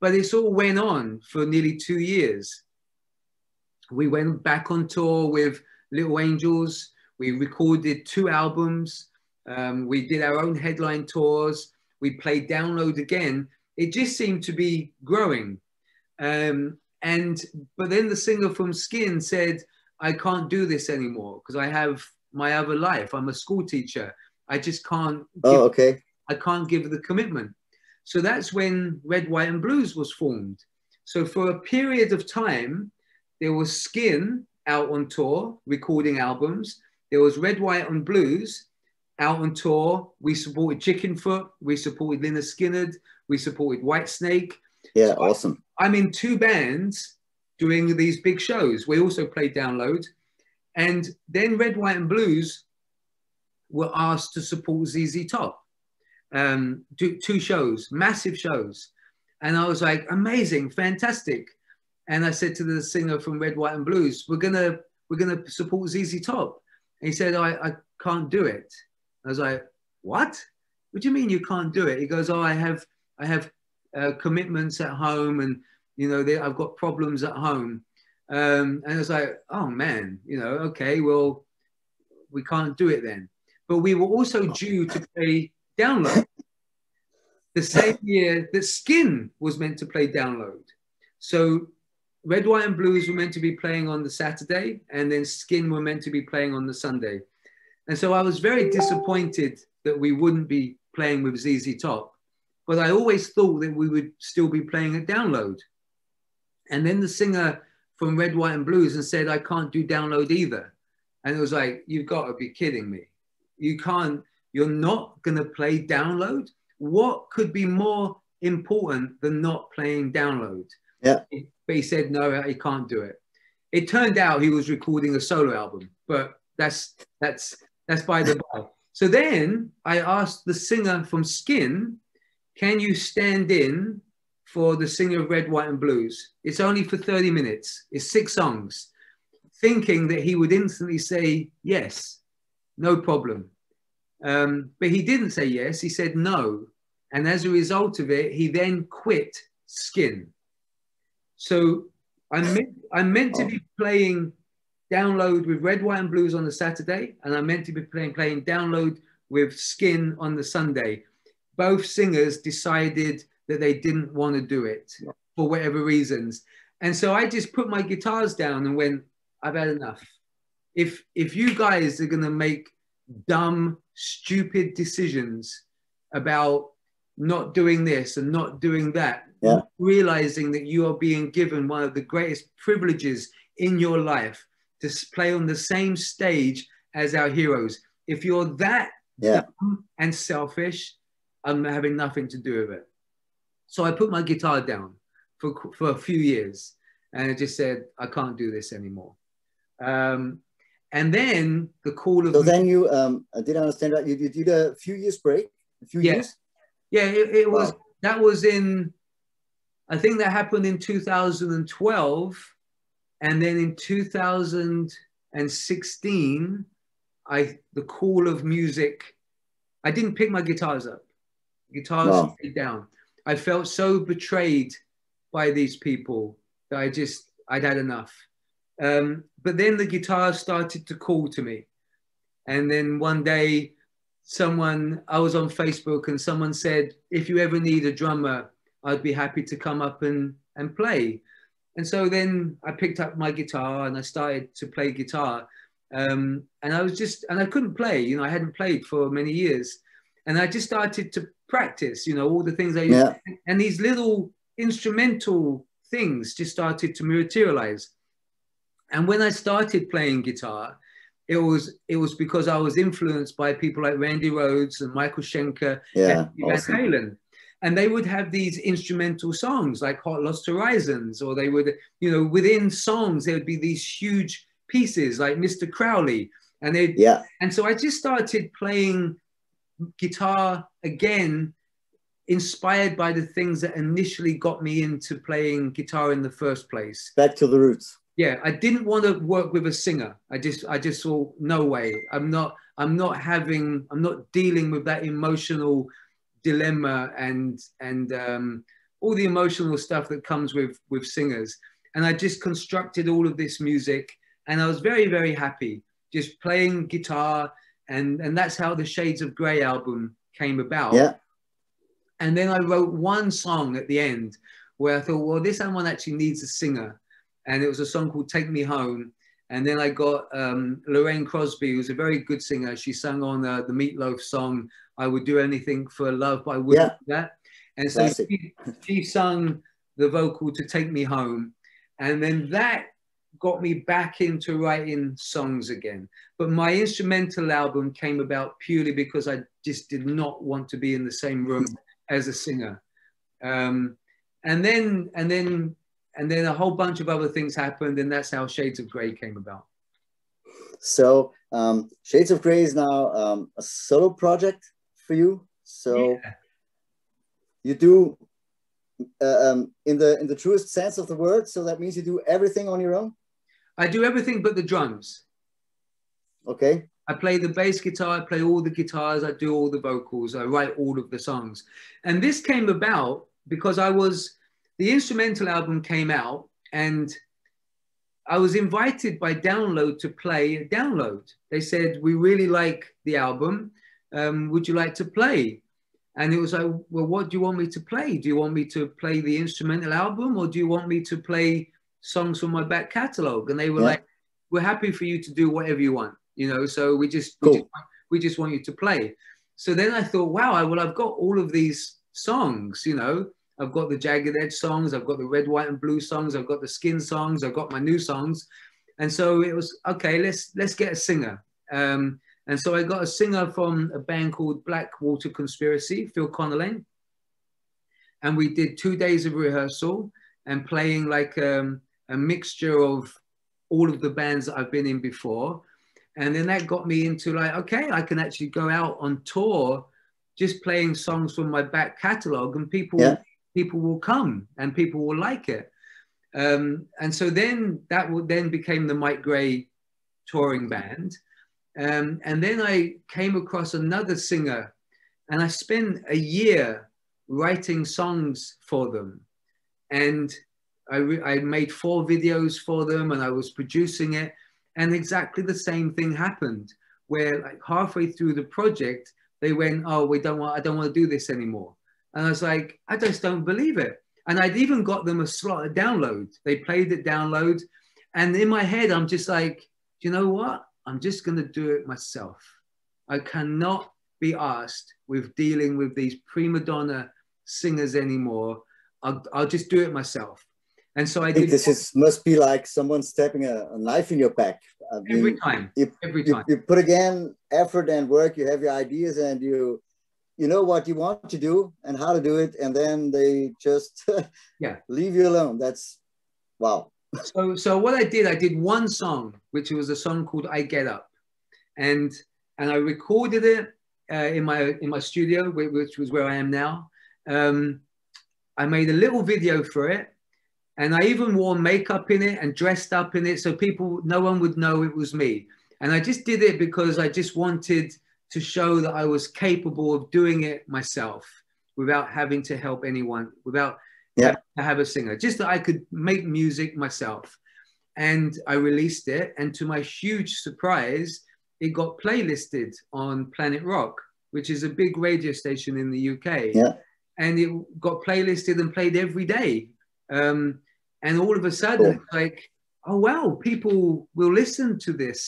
But this all went on for nearly 2 years. We went back on tour with Little Angels. We recorded 2 albums. We did our own headline tours. We played Download again. It just seemed to be growing. But then the singer from Skin said, I can't do this anymore because I have my other life. I'm a school teacher. I just can't. Oh, okay. I can't give the commitment. So that's when Red, White and Blues was formed. So for a period of time, there was Skin out on tour, recording albums. There was Red, White and Blues out on tour. We supported Chickenfoot. We supported Lynyrd Skynyrd. We supported Whitesnake. Yeah, so awesome. I'm in 2 bands doing these big shows. We also played Download. And then Red, White and Blues were asked to support ZZ Top. Do 2 shows, massive shows, and I was like, amazing, fantastic. And I said to the singer from Red, White and Blues, we're gonna support ZZ Top. And he said, I can't do it. I was like, what do you mean you can't do it? He goes, oh, I have commitments at home, and you know, I've got problems at home. And I was like, oh man, you know, okay, well, we can't do it then. But we were also due to play Download the same year that Skin was meant to play Download. So Red, White and Blues were meant to be playing on the Saturday, and then Skin were meant to be playing on the Sunday. And so I was very disappointed that we wouldn't be playing with ZZ Top, but I always thought that we would still be playing at Download. And then the singer from Red, White and Blues and said, I can't do Download either. And it was like, you've got to be kidding me. You can't. You're not going to play Download? What could be more important than not playing Download? Yeah. But he said, no, he can't do it. It turned out he was recording a solo album, but that's by the by. So then I asked the singer from Skin, can you stand in for the singer of Red, White and Blues. It's only for 30 minutes. It's 6 songs. Thinking that he would instantly say yes, no problem. But he didn't say yes, he said no. And as a result of it, he then quit Skin. So I'm meant to be playing Download with Red, White and Blues on the Saturday, and I'm meant to be playing Download with Skin on the Sunday. Both singers decided that they didn't want to do it for whatever reasons. And so I just put my guitars down and went, I've had enough. If you guys are going to make dumb, stupid decisions about not doing this and not doing that, yeah, realizing that you are being given one of the greatest privileges in your life to play on the same stage as our heroes. If you're that dumb and selfish, I'm having nothing to do with it. So I put my guitar down for a few years, and I just said, I can't do this anymore. And then the call of... So then you, I didn't understand that, you did a few years break? A few years? Yeah, it was, that was in, I think that happened in 2012. And then in 2016, the call of music, I didn't pick my guitars up. Guitars laid down. I felt so betrayed by these people that I'd had enough. But then the guitars started to call to me. And then one day, I was on Facebook and someone said, if you ever need a drummer, I'd be happy to come up and play. And so then I picked up my guitar and I started to play guitar. And I was and I couldn't play, you know, I hadn't played for many years. And I just started to practice, you know, all the things I used to, and these little instrumental things just started to materialize. And when I started playing guitar, it was because I was influenced by people like Randy Rhoads and Michael Schenker and Van Halen. And they would have these instrumental songs like Hot Lost Horizons, or they would, you know, within songs, there would be these huge pieces like Mr. Crowley. And and so I just started playing guitar again, inspired by the things that initially got me into playing guitar in the first place. Back to the roots. Yeah, I didn't want to work with a singer. I just thought, no way. I'm not dealing with that emotional dilemma and all the emotional stuff that comes with singers. And I just constructed all of this music, and I was very, very happy just playing guitar, and that's how the Shades of Gray album came about. Yeah. And then I wrote one song at the end where I thought, well, this album actually needs a singer. And it was a song called Take Me Home. And then I got Lorraine Crosby, who's a very good singer. She sang on the Meatloaf song, I Would Do Anything for Love, but I Wouldn't Do That. And so she sung the vocal to Take Me Home. And then that got me back into writing songs again. But my instrumental album came about purely because I just did not want to be in the same room as a singer. And then a whole bunch of other things happened, and that's how Shades of Grey came about. So Shades of Grey is now a solo project for you. So you do in the truest sense of the word. So that means you do everything on your own? I do everything but the drums. Okay. I play the bass guitar, I play all the guitars, I do all the vocals, I write all of the songs. And this came about because the instrumental album came out, and I was invited by Download to play at Download. They said, we really like the album. Would you like to play? And it was like, well, what do you want me to play? Do you want me to play the instrumental album, or do you want me to play songs from my back catalog? And they were like, we're happy for you to do whatever you want, you know, so we just want you to play. So then I thought, wow, I've got all of these songs, you know, I've got the Jagged Edge songs, I've got the Red, White and Blue songs, I've got the Skin songs, I've got my new songs. And so it was, okay, let's get a singer. And so I got a singer from a band called Blackwater Conspiracy, Phil Connellan. And we did 2 days of rehearsal and playing like a mixture of all of the bands that I've been in before. And then that got me into like, okay, I can actually go out on tour just playing songs from my back catalog, and people people will come and people will like it. And so then that then became the Myke Gray touring band. And then I came across another singer, and I spent a year writing songs for them. And I made 4 videos for them, and I was producing it. And exactly the same thing happened, where like halfway through the project, they went, "Oh, I don't want to do this anymore." And I was like, I just don't believe it. And I'd even got them a slot, a download. They played it download. And in my head, I'm just like, do you know what? I'm just going to do it myself. I cannot be asked with dealing with these prima donna singers anymore. I'll just do it myself. And so I think this must be like someone stabbing a knife in your back. I mean, every time. You put again effort and work, you have your ideas, and you know what you want to do and how to do it, and then they just leave you alone. That's, wow. So what I did one song, which was a song called I Get Up. And I recorded it in my studio, which was where I am now. I made a little video for it. And I even wore makeup in it and dressed up in it so no one would know it was me. And I just did it because I just wanted to show that I was capable of doing it myself without having to help anyone, without having to have a singer, just that I could make music myself. And I released it, and to my huge surprise, it got playlisted on Planet Rock, which is a big radio station in the UK. Yeah. And it got playlisted and played every day. And all of a sudden, like, oh, wow, people will listen to this.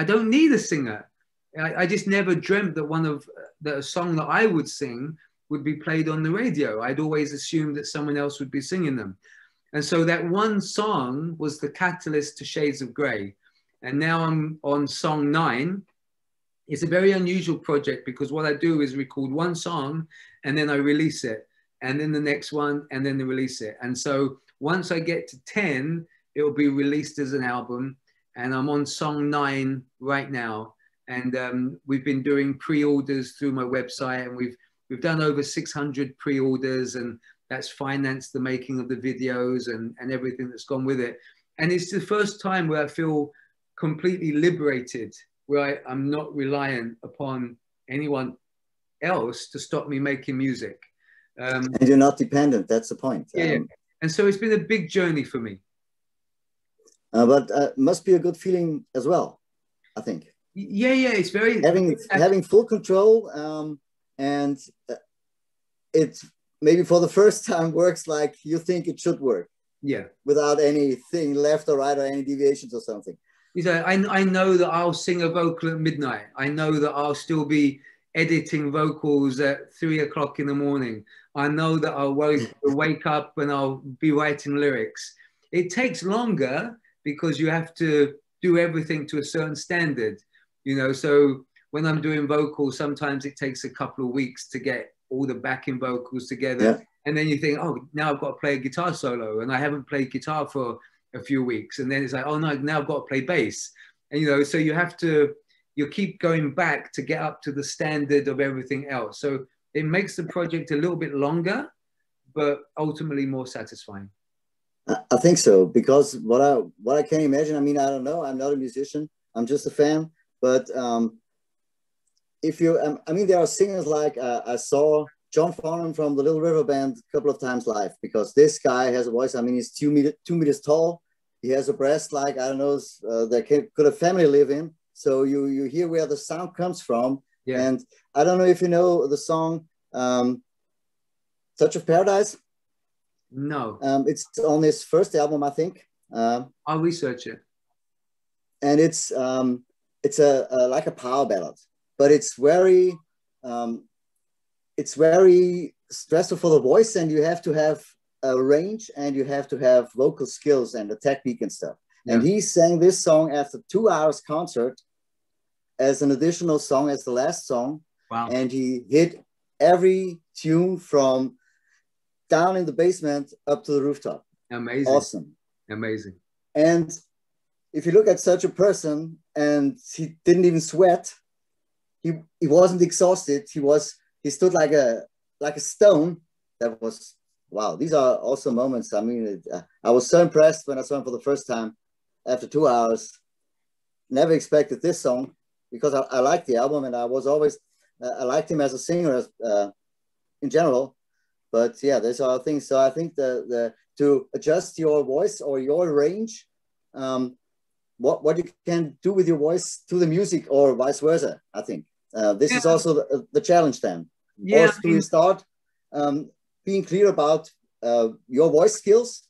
I don't need a singer. I just never dreamt that a song that I would sing would be played on the radio. I'd always assumed that someone else would be singing them. And so that one song was the catalyst to Shades of Grey. And now I'm on song 9. It's a very unusual project because what I do is record one song and then I release it, and then the next one, and then they release it. And so once I get to 10, it will be released as an album. And I'm on song 9 right now. And we've been doing pre-orders through my website, and we've done over 600 pre-orders, and that's financed the making of the videos and everything that's gone with it. And it's the first time where I feel completely liberated, where I'm not reliant upon anyone else to stop me making music. And you're not dependent, that's the point. Yeah, and so it's been a big journey for me. But must be a good feeling as well, I think. Yeah, it's very... Having full control, and it maybe for the first time works like you think it should work. Yeah. Without anything left or right or any deviations or something. You know, I know that I'll sing a vocal at midnight. I know that I'll still be editing vocals at 3 o'clock in the morning. I know that I'll wake up and I'll be writing lyrics. It takes longer because you have to do everything to a certain standard, you know. So when I'm doing vocals, sometimes it takes a couple of weeks to get all the backing vocals together. Yeah. And then you think, oh, now I've got to play a guitar solo, and I haven't played guitar for a few weeks. And then it's like, oh no, now I've got to play bass. And you know, so you keep going back to get up to the standard of everything else. So it makes the project a little bit longer, but ultimately more satisfying. I think so, because what I can imagine, I mean, I don't know, I'm not a musician, I'm just a fan, but if you, I mean, there are singers like, I saw John Farnham from the Little River Band a couple of times live, because this guy has a voice. I mean, he's 2 meters tall. He has a breast like, I don't know, that could a family live in. So you hear where the sound comes from. Yeah. And I don't know if you know the song Touch of Paradise. No. It's on his first album, I think. I'll research it. And it's a like a power ballad, but it's very stressful for the voice, and you have to have a range, and you have to have vocal skills and the technique and stuff. Yeah. And he sang this song after 2 hours concert as an additional song, as the last song. Wow. And he hit every tune from down in the basement up to the rooftop. Amazing. Awesome. Amazing. And if you look at such a person, and he didn't even sweat, he wasn't exhausted. He stood like a stone. That was wow, these are awesome moments. I mean, I was so impressed when I saw him for the first time after 2 hours. Never expected this song, because I liked the album, and I was always, I liked him as a singer in general. But yeah, those are things. So I think to adjust your voice or your range, what you can do with your voice to the music or vice versa, I think. This is also the challenge then. Yeah. Or do you start being clear about your voice skills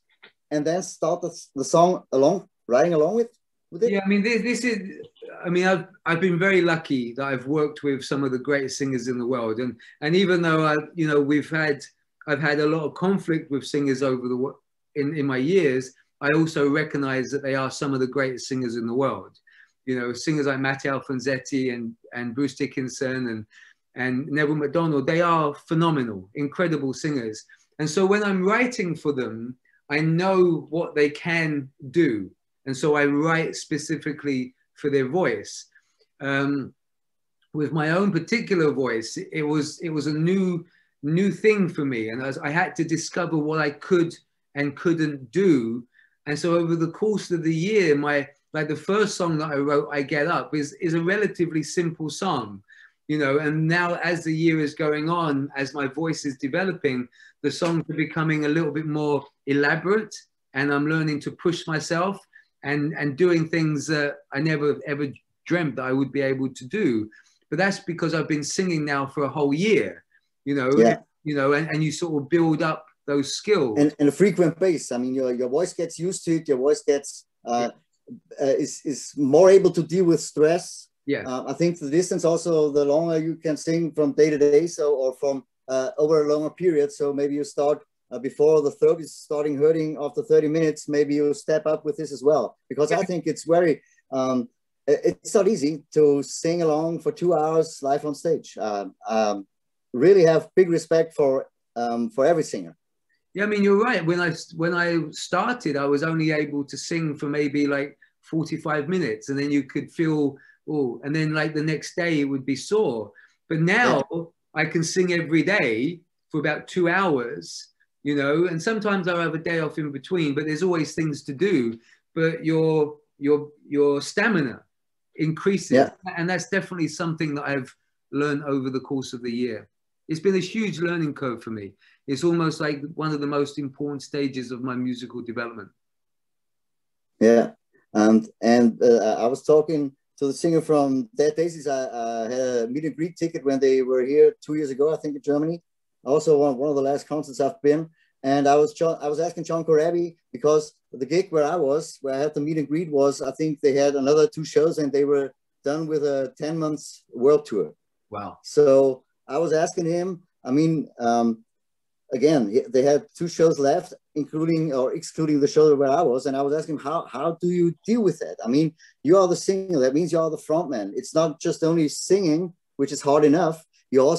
and then start the song along, riding along with it? Yeah, I mean, this is, I mean, I've been very lucky that I've worked with some of the greatest singers in the world. And even though, you know, I've had a lot of conflict with singers over in my years, I also recognize that they are some of the greatest singers in the world. You know, singers like Mattia Alfonsetti and Bruce Dickinson and Neville McDonald, they are phenomenal, incredible singers. And so when I'm writing for them, I know what they can do. And so I write specifically for their voice. With my own particular voice, it was a new thing for me. And I had to discover what I could and couldn't do. And so over the course of the year, like the first song that I wrote, I Get Up, is a relatively simple song, you know, and now as the year is going on, as my voice is developing, the songs are becoming a little bit more elaborate, and I'm learning to push myself and doing things that I never ever dreamt that I would be able to do. But that's because I've been singing now for a whole year, you know, yeah. You know, and you sort of build up those skills. And a frequent bass. I mean, your voice gets used to it, your voice gets... is more able to deal with stress. Yeah, I think the distance also, the longer you can sing from day to day, so or from over a longer period. So maybe you start before the throat is starting hurting after 30 minutes. Maybe you step up with this as well, because I think it's very it's not easy to sing along for 2 hours live on stage. Really have big respect for every singer. Yeah, I mean, you're right. When I started, I was only able to sing for maybe like 45 minutes, and then you could feel, oh, and then like the next day it would be sore. But now I can sing every day for about 2 hours, you know, and sometimes I have a day off in between, but there's always things to do. But your stamina increases. Yeah. And that's definitely something that I've learned over the course of the year. It's been a huge learning curve for me. It's almost like one of the most important stages of my musical development. Yeah, and I was talking to the singer from Dead Daisies. I had a meet and greet ticket when they were here 2 years ago, I think, in Germany. Also, one of the last concerts I've been. And I was asking John Corabi, because the gig where I had the meet and greet was, I think they had another 2 shows and they were done with a 10-month world tour. Wow. So I was asking him, I mean, again, they had 2 shows left, including or excluding the show where I was. And I was asking, how do you deal with that? I mean, you are the singer. That means you are the front man. It's not just only singing, which is hard enough. You are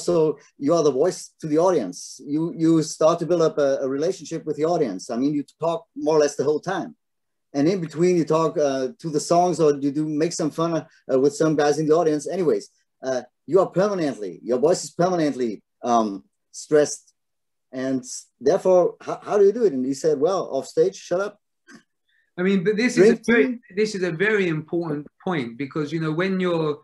the voice to the audience. You start to build up a relationship with the audience. I mean, you talk more or less the whole time. And in between, you talk to the songs, or you do make some fun with some guys in the audience. Anyways, you are permanently, your voice is permanently stressed. And therefore, how do you do it? And he said, well, off stage, shut up. I mean, but this is a very important point, because, you know, when you're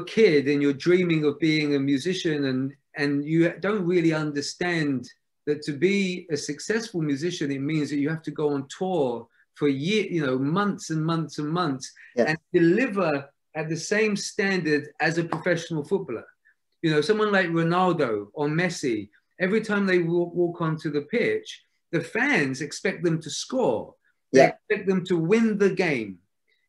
a kid and you're dreaming of being a musician, and you don't really understand that to be a successful musician, it means that you have to go on tour for years, you know, months and months and months, and deliver at the same standard as a professional footballer. You know, someone like Ronaldo or Messi, every time they walk onto the pitch, the fans expect them to score. They expect them to win the game,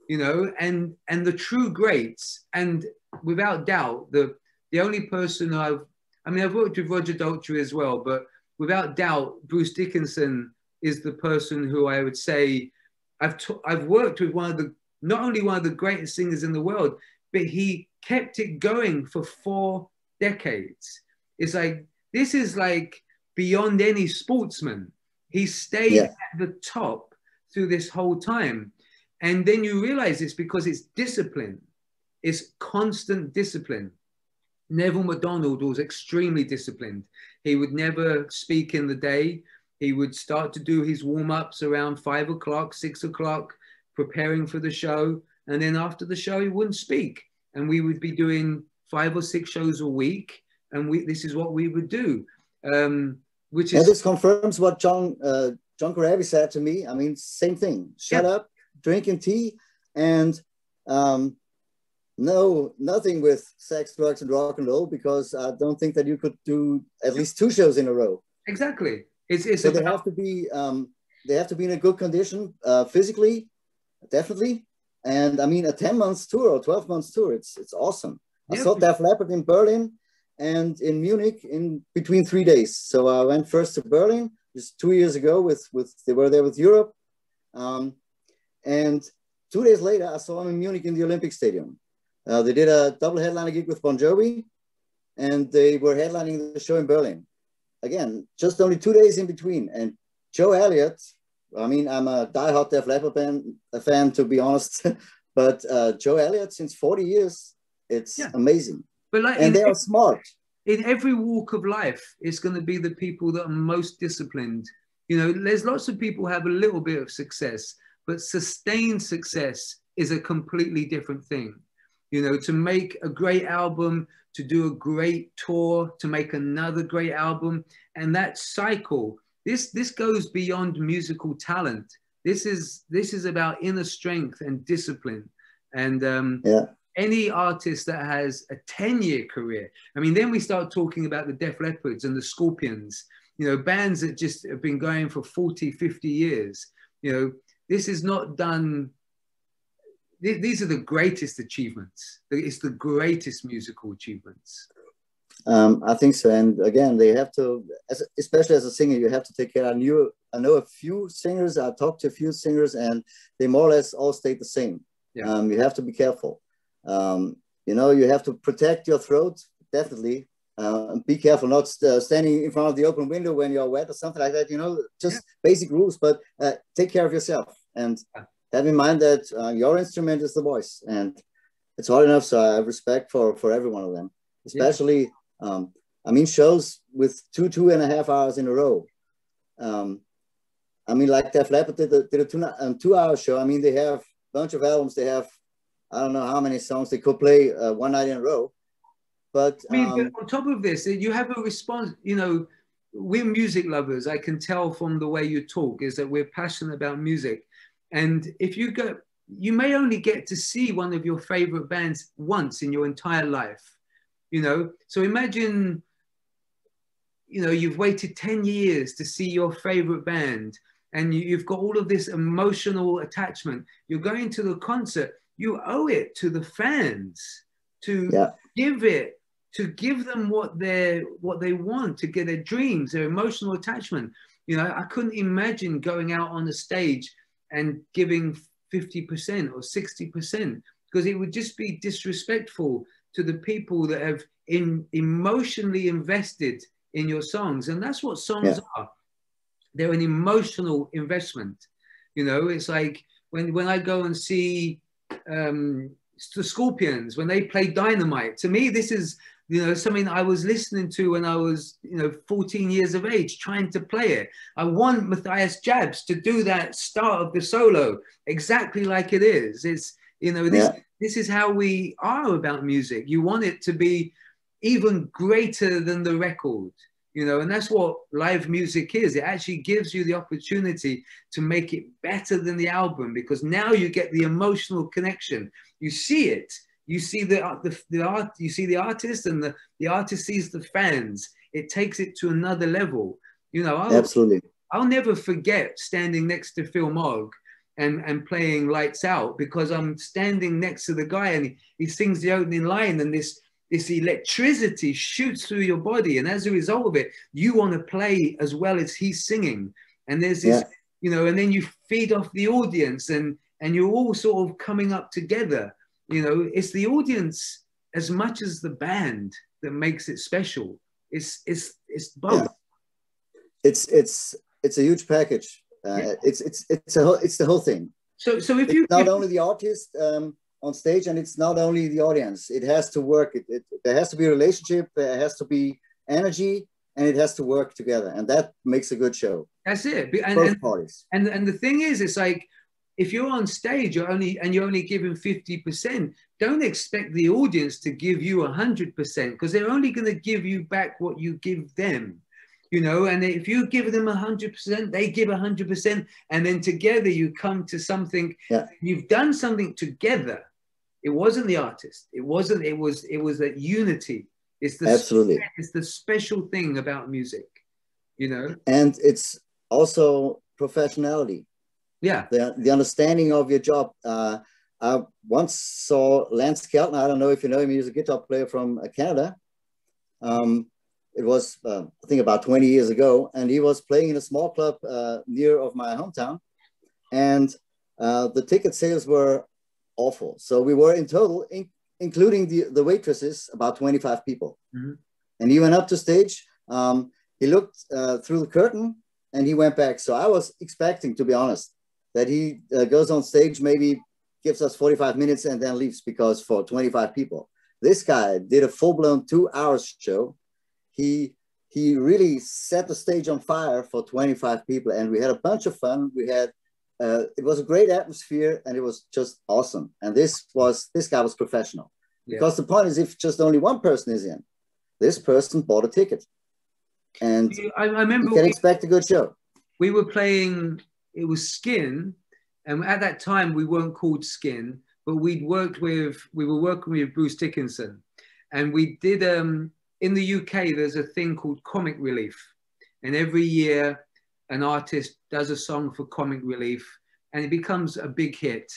you know, and the true greats. And without doubt, the only person I've worked with Roger Daltrey as well, but without doubt, Bruce Dickinson is the person who I would say, I've worked with not only one of the greatest singers in the world, but he kept it going for 4 decades. It's like, this is like beyond any sportsman. He stayed at the top through this whole time. And then you realize it's because it's discipline. It's constant discipline. Neville McDonald was extremely disciplined. He would never speak in the day. He would start to do his warm-ups around 5 o'clock, 6 o'clock, preparing for the show. And then after the show, he wouldn't speak. And we would be doing 5 or 6 shows a week. And this is what we would do. Which is, this confirms what John Corabi said to me. I mean, same thing. Shut up, drinking tea, and no, nothing with sex, drugs, and rock and roll, because I don't think that you could do at least 2 shows in a row. Exactly. It's so they have to be in a good condition physically, definitely. And I mean, a 10-month tour or 12-month tour, it's awesome. Yeah. I saw Def Leppard in Berlin and in Munich in between 3 days. So I went first to Berlin just 2 years ago with they were there with Europe, and 2 days later I saw him in Munich in the Olympic Stadium. They did a double headliner gig with Bon Jovi, and they were headlining the show in Berlin. Again, just only 2 days in between. And Joe Elliott, I mean, I'm a diehard Def Leppard fan, to be honest, but Joe Elliott, since 40 years, it's amazing. But like, and they are smart. In every walk of life, it's going to be the people that are most disciplined. You know, there's lots of people who have a little bit of success, but sustained success is a completely different thing. You know, to make a great album, to do a great tour, to make another great album, and that cycle, this goes beyond musical talent. This is about inner strength and discipline. And any artist that has a 10-year career, I mean, then we start talking about the Def Leppards and the Scorpions, you know, bands that just have been going for 40, 50 years. You know, this is not done. These are the greatest achievements. It's the greatest musical achievements. I think so. And again, they have to, especially as a singer, you have to take care. I know a few singers, I talked to a few singers, and they more or less all stay the same. Yeah. You have to be careful. You know, you have to protect your throat, definitely. Be careful not standing in front of the open window when you're wet or something like that. You know, just basic rules, but take care of yourself. And have in mind that your instrument is the voice, and it's hard enough. So I have respect for every one of them, especially, I mean, shows with 2.5 hours in a row. I mean, like Def Leppard did a 2-hour show. I mean, they have a bunch of albums. They have, I don't know how many songs they could play one night in a row. But, I mean, but on top of this, you have a response, you know, we're music lovers. I can tell from the way you talk is that we're passionate about music. And if you go, you may only get to see one of your favorite bands once in your entire life, you know? So imagine, you know, you've waited 10 years to see your favorite band, and you've got all of this emotional attachment. You're going to the concert, you owe it to the fans to give them what they want, to get their dreams, their emotional attachment. You know, I couldn't imagine going out on the stage and giving 50% or 60%, because it would just be disrespectful to the people that have emotionally invested in your songs. And that's what songs are. They're an emotional investment. You know, it's like when I go and see the Scorpions, when they play Dynamite, to me, this is, you know, something I was listening to when I was, you know, 14 years of age, trying to play it. I want Matthias Jabs to do that start of the solo exactly like it is. It's, you know, this is how we are about music. You want it to be even greater than the record, you know, and that's what live music is. It actually gives you the opportunity to make it better than the album, because now you get the emotional connection. You see it. You see the artist, and the artist sees the fans. It takes it to another level. You know, I'll never forget standing next to Phil Mogg and playing Lights Out, because I'm standing next to the guy and he sings the opening line, and this electricity shoots through your body. And as a result of it, you want to play as well as he's singing. And there's this, you know, and then you feed off the audience, and you're all sort of coming up together. You know, it's the audience as much as the band that makes it special. It's both. It's a huge package. It's the whole thing. So if you not only the artist, on stage, and it's not only the audience. It has to work. There has to be a relationship. There has to be energy, and it has to work together. And that makes a good show. That's it. And the thing is, it's like, if you're on stage, you're only giving 50%. Don't expect the audience to give you 100%, because they're only going to give you back what you give them, you know. And if you give them 100%, they give 100%, and then together you come to something. Yeah. You've done something together. It wasn't the artist. It was that unity. It's the It's the special thing about music, you know. And it's also professionality. Yeah, the understanding of your job. I once saw Lance Keltner. I don't know if you know him. He was a guitar player from Canada. It was, I think, about 20 years ago. And he was playing in a small club near of my hometown. And the ticket sales were awful. So we were in total, including the waitresses, about 25 people. Mm-hmm. And he went up to stage. He looked through the curtain and he went back. So I was expecting, to be honest, that he goes on stage, maybe gives us 45 minutes and then leaves, because for 25 people. This guy did a full-blown 2 hours show. He really set the stage on fire for 25 people, and we had a bunch of fun. We had it was a great atmosphere, and it was just awesome. And this guy was professional. Yeah. Because the point is, if just only one person is in, this person bought a ticket, and I remember you can expect a good show. We were playing. It was Skin, and at that time we weren't called Skin, but we were working with Bruce Dickinson, and we did in the UK there's a thing called Comic Relief, and every year an artist does a song for Comic Relief, and it becomes a big hit,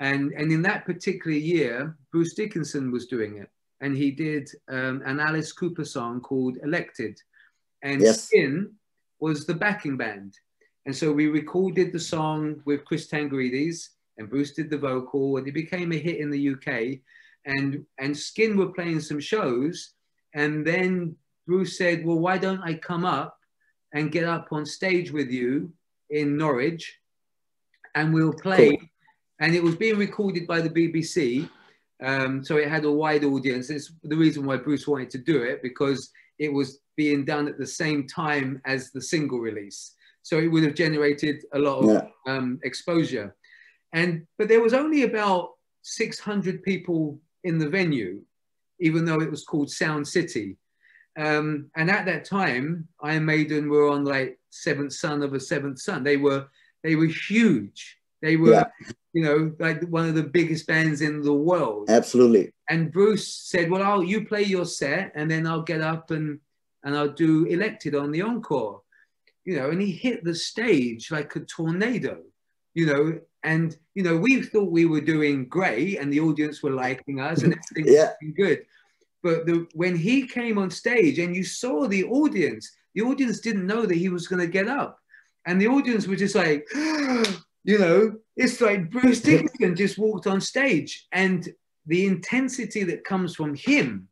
and in that particular year Bruce Dickinson was doing it, and he did an Alice Cooper song called Elected, and yes. Skin was the backing band. And so we recorded the song with Chris Tsangarides, and Bruce did the vocal, and it became a hit in the UK. And Skin were playing some shows, and then Bruce said, well, why don't I come up and get up on stage with you in Norwich, and we'll play. Cool. And it was being recorded by the BBC, so it had a wide audience. It's the reason why Bruce wanted to do it, because it was being done at the same time as the single release. So it would have generated a lot of exposure. But there was only about 600 people in the venue, even though it was called Sound City. And at that time, Iron Maiden were on like Seventh Son of a Seventh Son. They were huge. They were, you know, like one of the biggest bands in the world. Absolutely. And Bruce said, well, you play your set, and then I'll get up and I'll do Elected on the encore. You know, and he hit the stage like a tornado, you know, and, you know, we thought we were doing great and the audience were liking us and everything was doing good. But when he came on stage and you saw the audience didn't know that he was going to get up. And the audience were just like, you know, it's like Bruce Dickinson just walked on stage. And the intensity that comes from him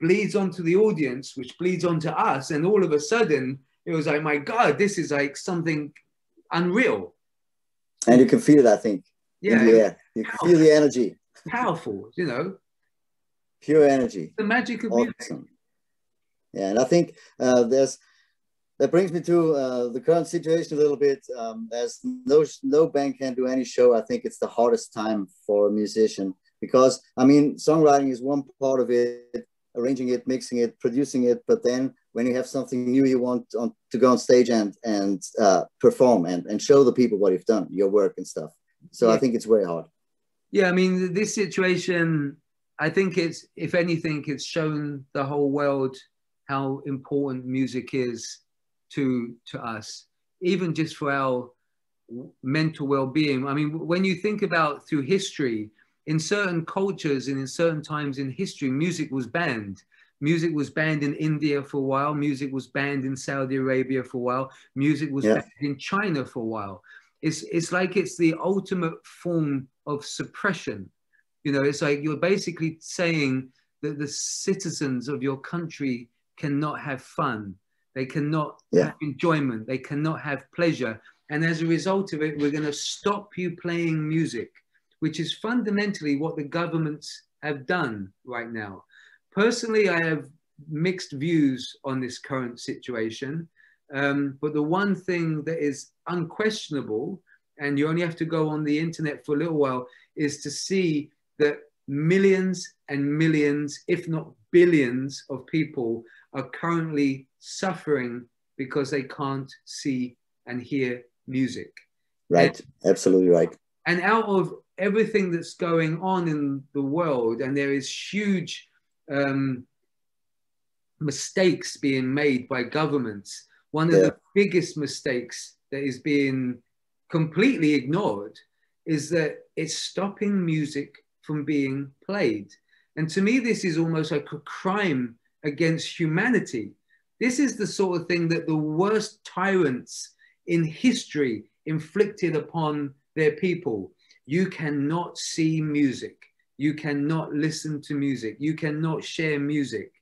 bleeds onto the audience, which bleeds onto us. And all of a sudden, it was like, my God, this is like something unreal. And you can feel it, I think. Yeah. Yeah. You can feel the energy. Powerful, you know. Pure energy. The magic of music. Awesome. Yeah, and I think that brings me to the current situation a little bit. There's no band can do any show. I think it's the hardest time for a musician because, I mean, songwriting is one part of it, arranging it, mixing it, producing it, but then when you have something new, you want to go on stage and perform and show the people what you've done, your work and stuff. So I think it's very hard. Yeah, I mean, this situation, I think it's, if anything, it's shown the whole world how important music is to us, even just for our mental well-being. I mean, when you think about through history, in certain cultures and in certain times in history, music was banned. Music was banned in India for a while. Music was banned in Saudi Arabia for a while. Music was banned in China for a while. It's like it's the ultimate form of suppression. You know, it's like you're basically saying that the citizens of your country cannot have fun. They cannot have enjoyment. They cannot have pleasure. And as a result of it, we're going to stop you playing music. which is fundamentally what the governments have done right now. Personally, I have mixed views on this current situation, but the one thing that is unquestionable, and you only have to go on the internet for a little while, is to see that millions and millions, if not billions of people are currently suffering because they can't see and hear music. Right, and, absolutely right. And out of everything that's going on in the world, and there is huge mistakes being made by governments, one of the biggest mistakes that is being completely ignored is that it's stopping music from being played. And to me, this is almost like a crime against humanity. This is the sort of thing that the worst tyrants in history inflicted upon their people. You cannot see music. You cannot listen to music. You cannot share music.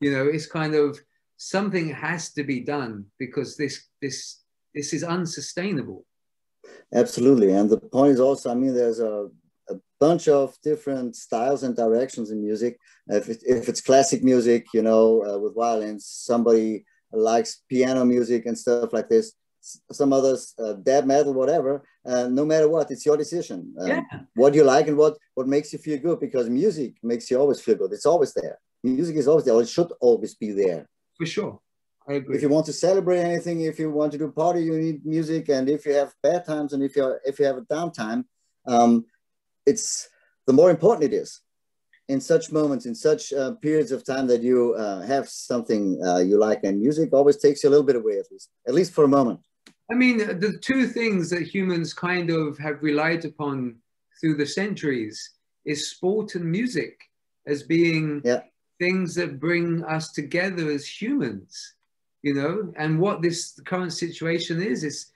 You know, it's kind of, something has to be done because this is unsustainable. Absolutely. And the point is also, I mean, there's a bunch of different styles and directions in music. If it's classic music, you know, with violins, somebody likes piano music and stuff like this. Some others, death metal, whatever. No matter what, it's your decision. What you like and what makes you feel good, because music makes you always feel good. It's always there. Music is always there, or it should always be there. For sure. I agree. If you want to celebrate anything, if you want to do party, you need music. And if you have bad times and if you have a downtime, it's the more important it is in such moments, in such periods of time that you have something you like, and music always takes you a little bit away, at least for a moment. I mean, the two things that humans kind of have relied upon through the centuries is sport and music as being things that bring us together as humans, you know, and what this current situation is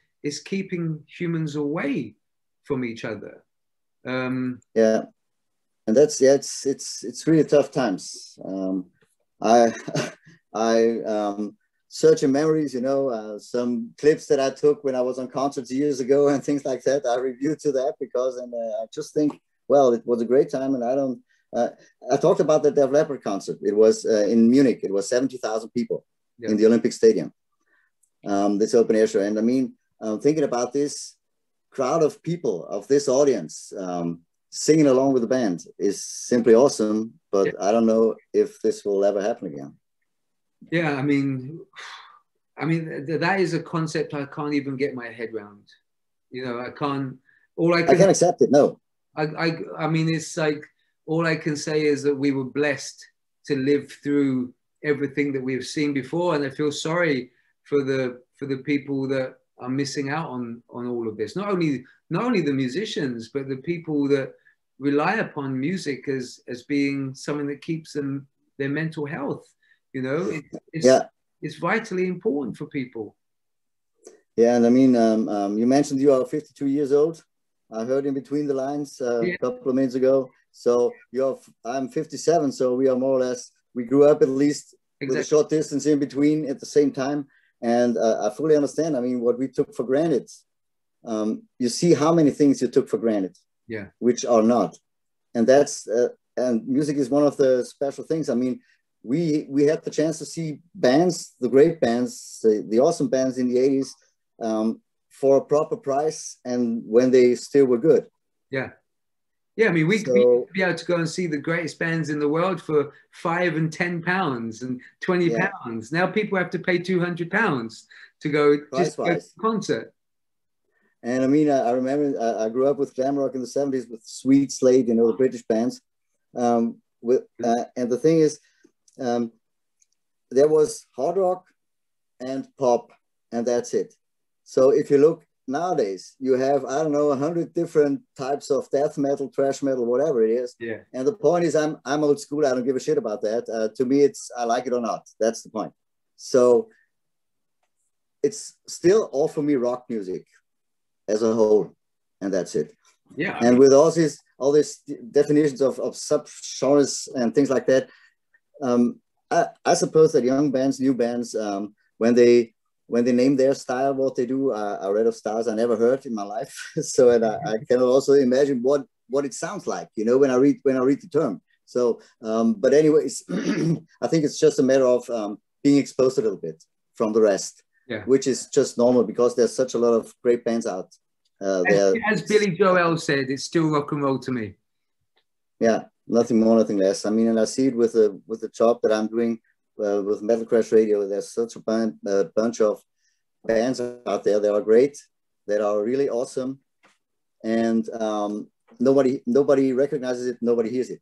keeping humans away from each other. And that's, it's really tough times. I searching memories, you know, some clips that I took when I was on concerts years ago and things like that. I reviewed to that because, and I just think, well, it was a great time. And I don't, I talked about the Def Leppard concert. It was in Munich. It was 70,000 people in the Olympic Stadium, this open air show. And I mean, thinking about this crowd of people, of this audience, singing along with the band is simply awesome, but I don't know if this will ever happen again. Yeah, I mean, that is a concept I can't even get my head around. You know, I can't, I can't accept it, no. I mean, it's like, all I can say is that we were blessed to live through everything that we've seen before. And I feel sorry for the people that are missing out on all of this. Not only the musicians, but the people that rely upon music as being something that keeps them, their mental health. You know, it's vitally important for people. Yeah, and I mean, you mentioned you are 52 years old. I heard in between the lines a couple of minutes ago. So I'm 57, so we are more or less, we grew up at least with a short distance in between at the same time. And I fully understand, I mean, what we took for granted. You see how many things you took for granted, which are not. And that's, and music is one of the special things. I mean, we had the chance to see bands, the great bands, the awesome bands in the 80s for a proper price and when they still were good. Yeah. Yeah, I mean, we used to be able to go and see the greatest bands in the world for £5 and £10 and £20. Now people have to pay £200 to go just to a concert. And I mean, I remember I grew up with glam rock in the 70s with Sweet Slade, you know, the British bands. And the thing is, there was hard rock and pop, and that's it. So if you look, nowadays, you have, I don't know, 100 different types of death metal, thrash metal, whatever it is. Yeah. And the point is, I'm old school. I don't give a shit about that. To me, it's, I like it or not. That's the point. So it's still all for me rock music as a whole. And that's it. Yeah. And with all these definitions of sub-genres and things like that, I suppose that young bands, new bands, when they name their style, what they do, I read of styles I never heard in my life. So, and I can also imagine what what it sounds like, you know, when I read the term. So, but anyways, I think it's just a matter of being exposed a little bit from the rest, which is just normal because there's such a lot of great bands out. As Billy Joel said, it's still rock and roll to me. Yeah, nothing more, nothing less. I mean, and I see it with the job that I'm doing with Metal Crash Radio. There's such a bunch of bands out there that are great, that are really awesome, and nobody recognizes it, nobody hears it.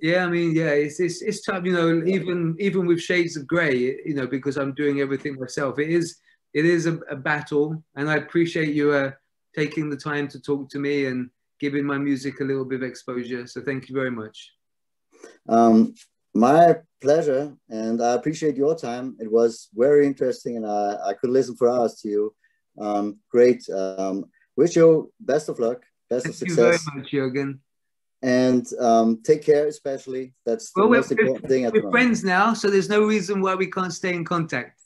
Yeah, I mean, yeah, it's tough, you know. Even with Shades of Grey, you know, because I'm doing everything myself, it is a battle, and I appreciate you taking the time to talk to me and giving my music a little bit of exposure. So thank you very much. My pleasure, and I appreciate your time. It was very interesting, and I could listen for hours to you. Great. Wish you best of luck, best of success. Thank you very much, Jürgen. And take care, especially. That's the most important thing. We're friends now, so there's no reason why we can't stay in contact.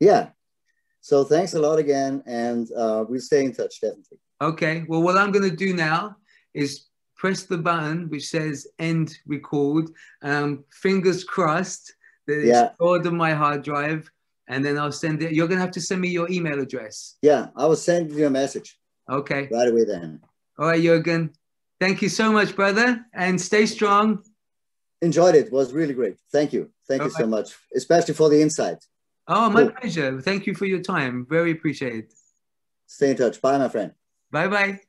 Yeah. So thanks a lot again, and we'll stay in touch, definitely. Okay. Well, what I'm going to do now is press the button which says end record. Fingers crossed that it's stored on my hard drive, and then I'll send it. You're going to have to send me your email address. Yeah, I will send you a message. Okay. Right away then. All right, Jürgen. Thank you so much, brother, and stay strong. Enjoyed it. It was really great. Thank you. Thank you so much, especially for the insight. Oh, my pleasure. Thank you for your time. Very appreciated. Stay in touch. Bye, my friend. Bye-bye.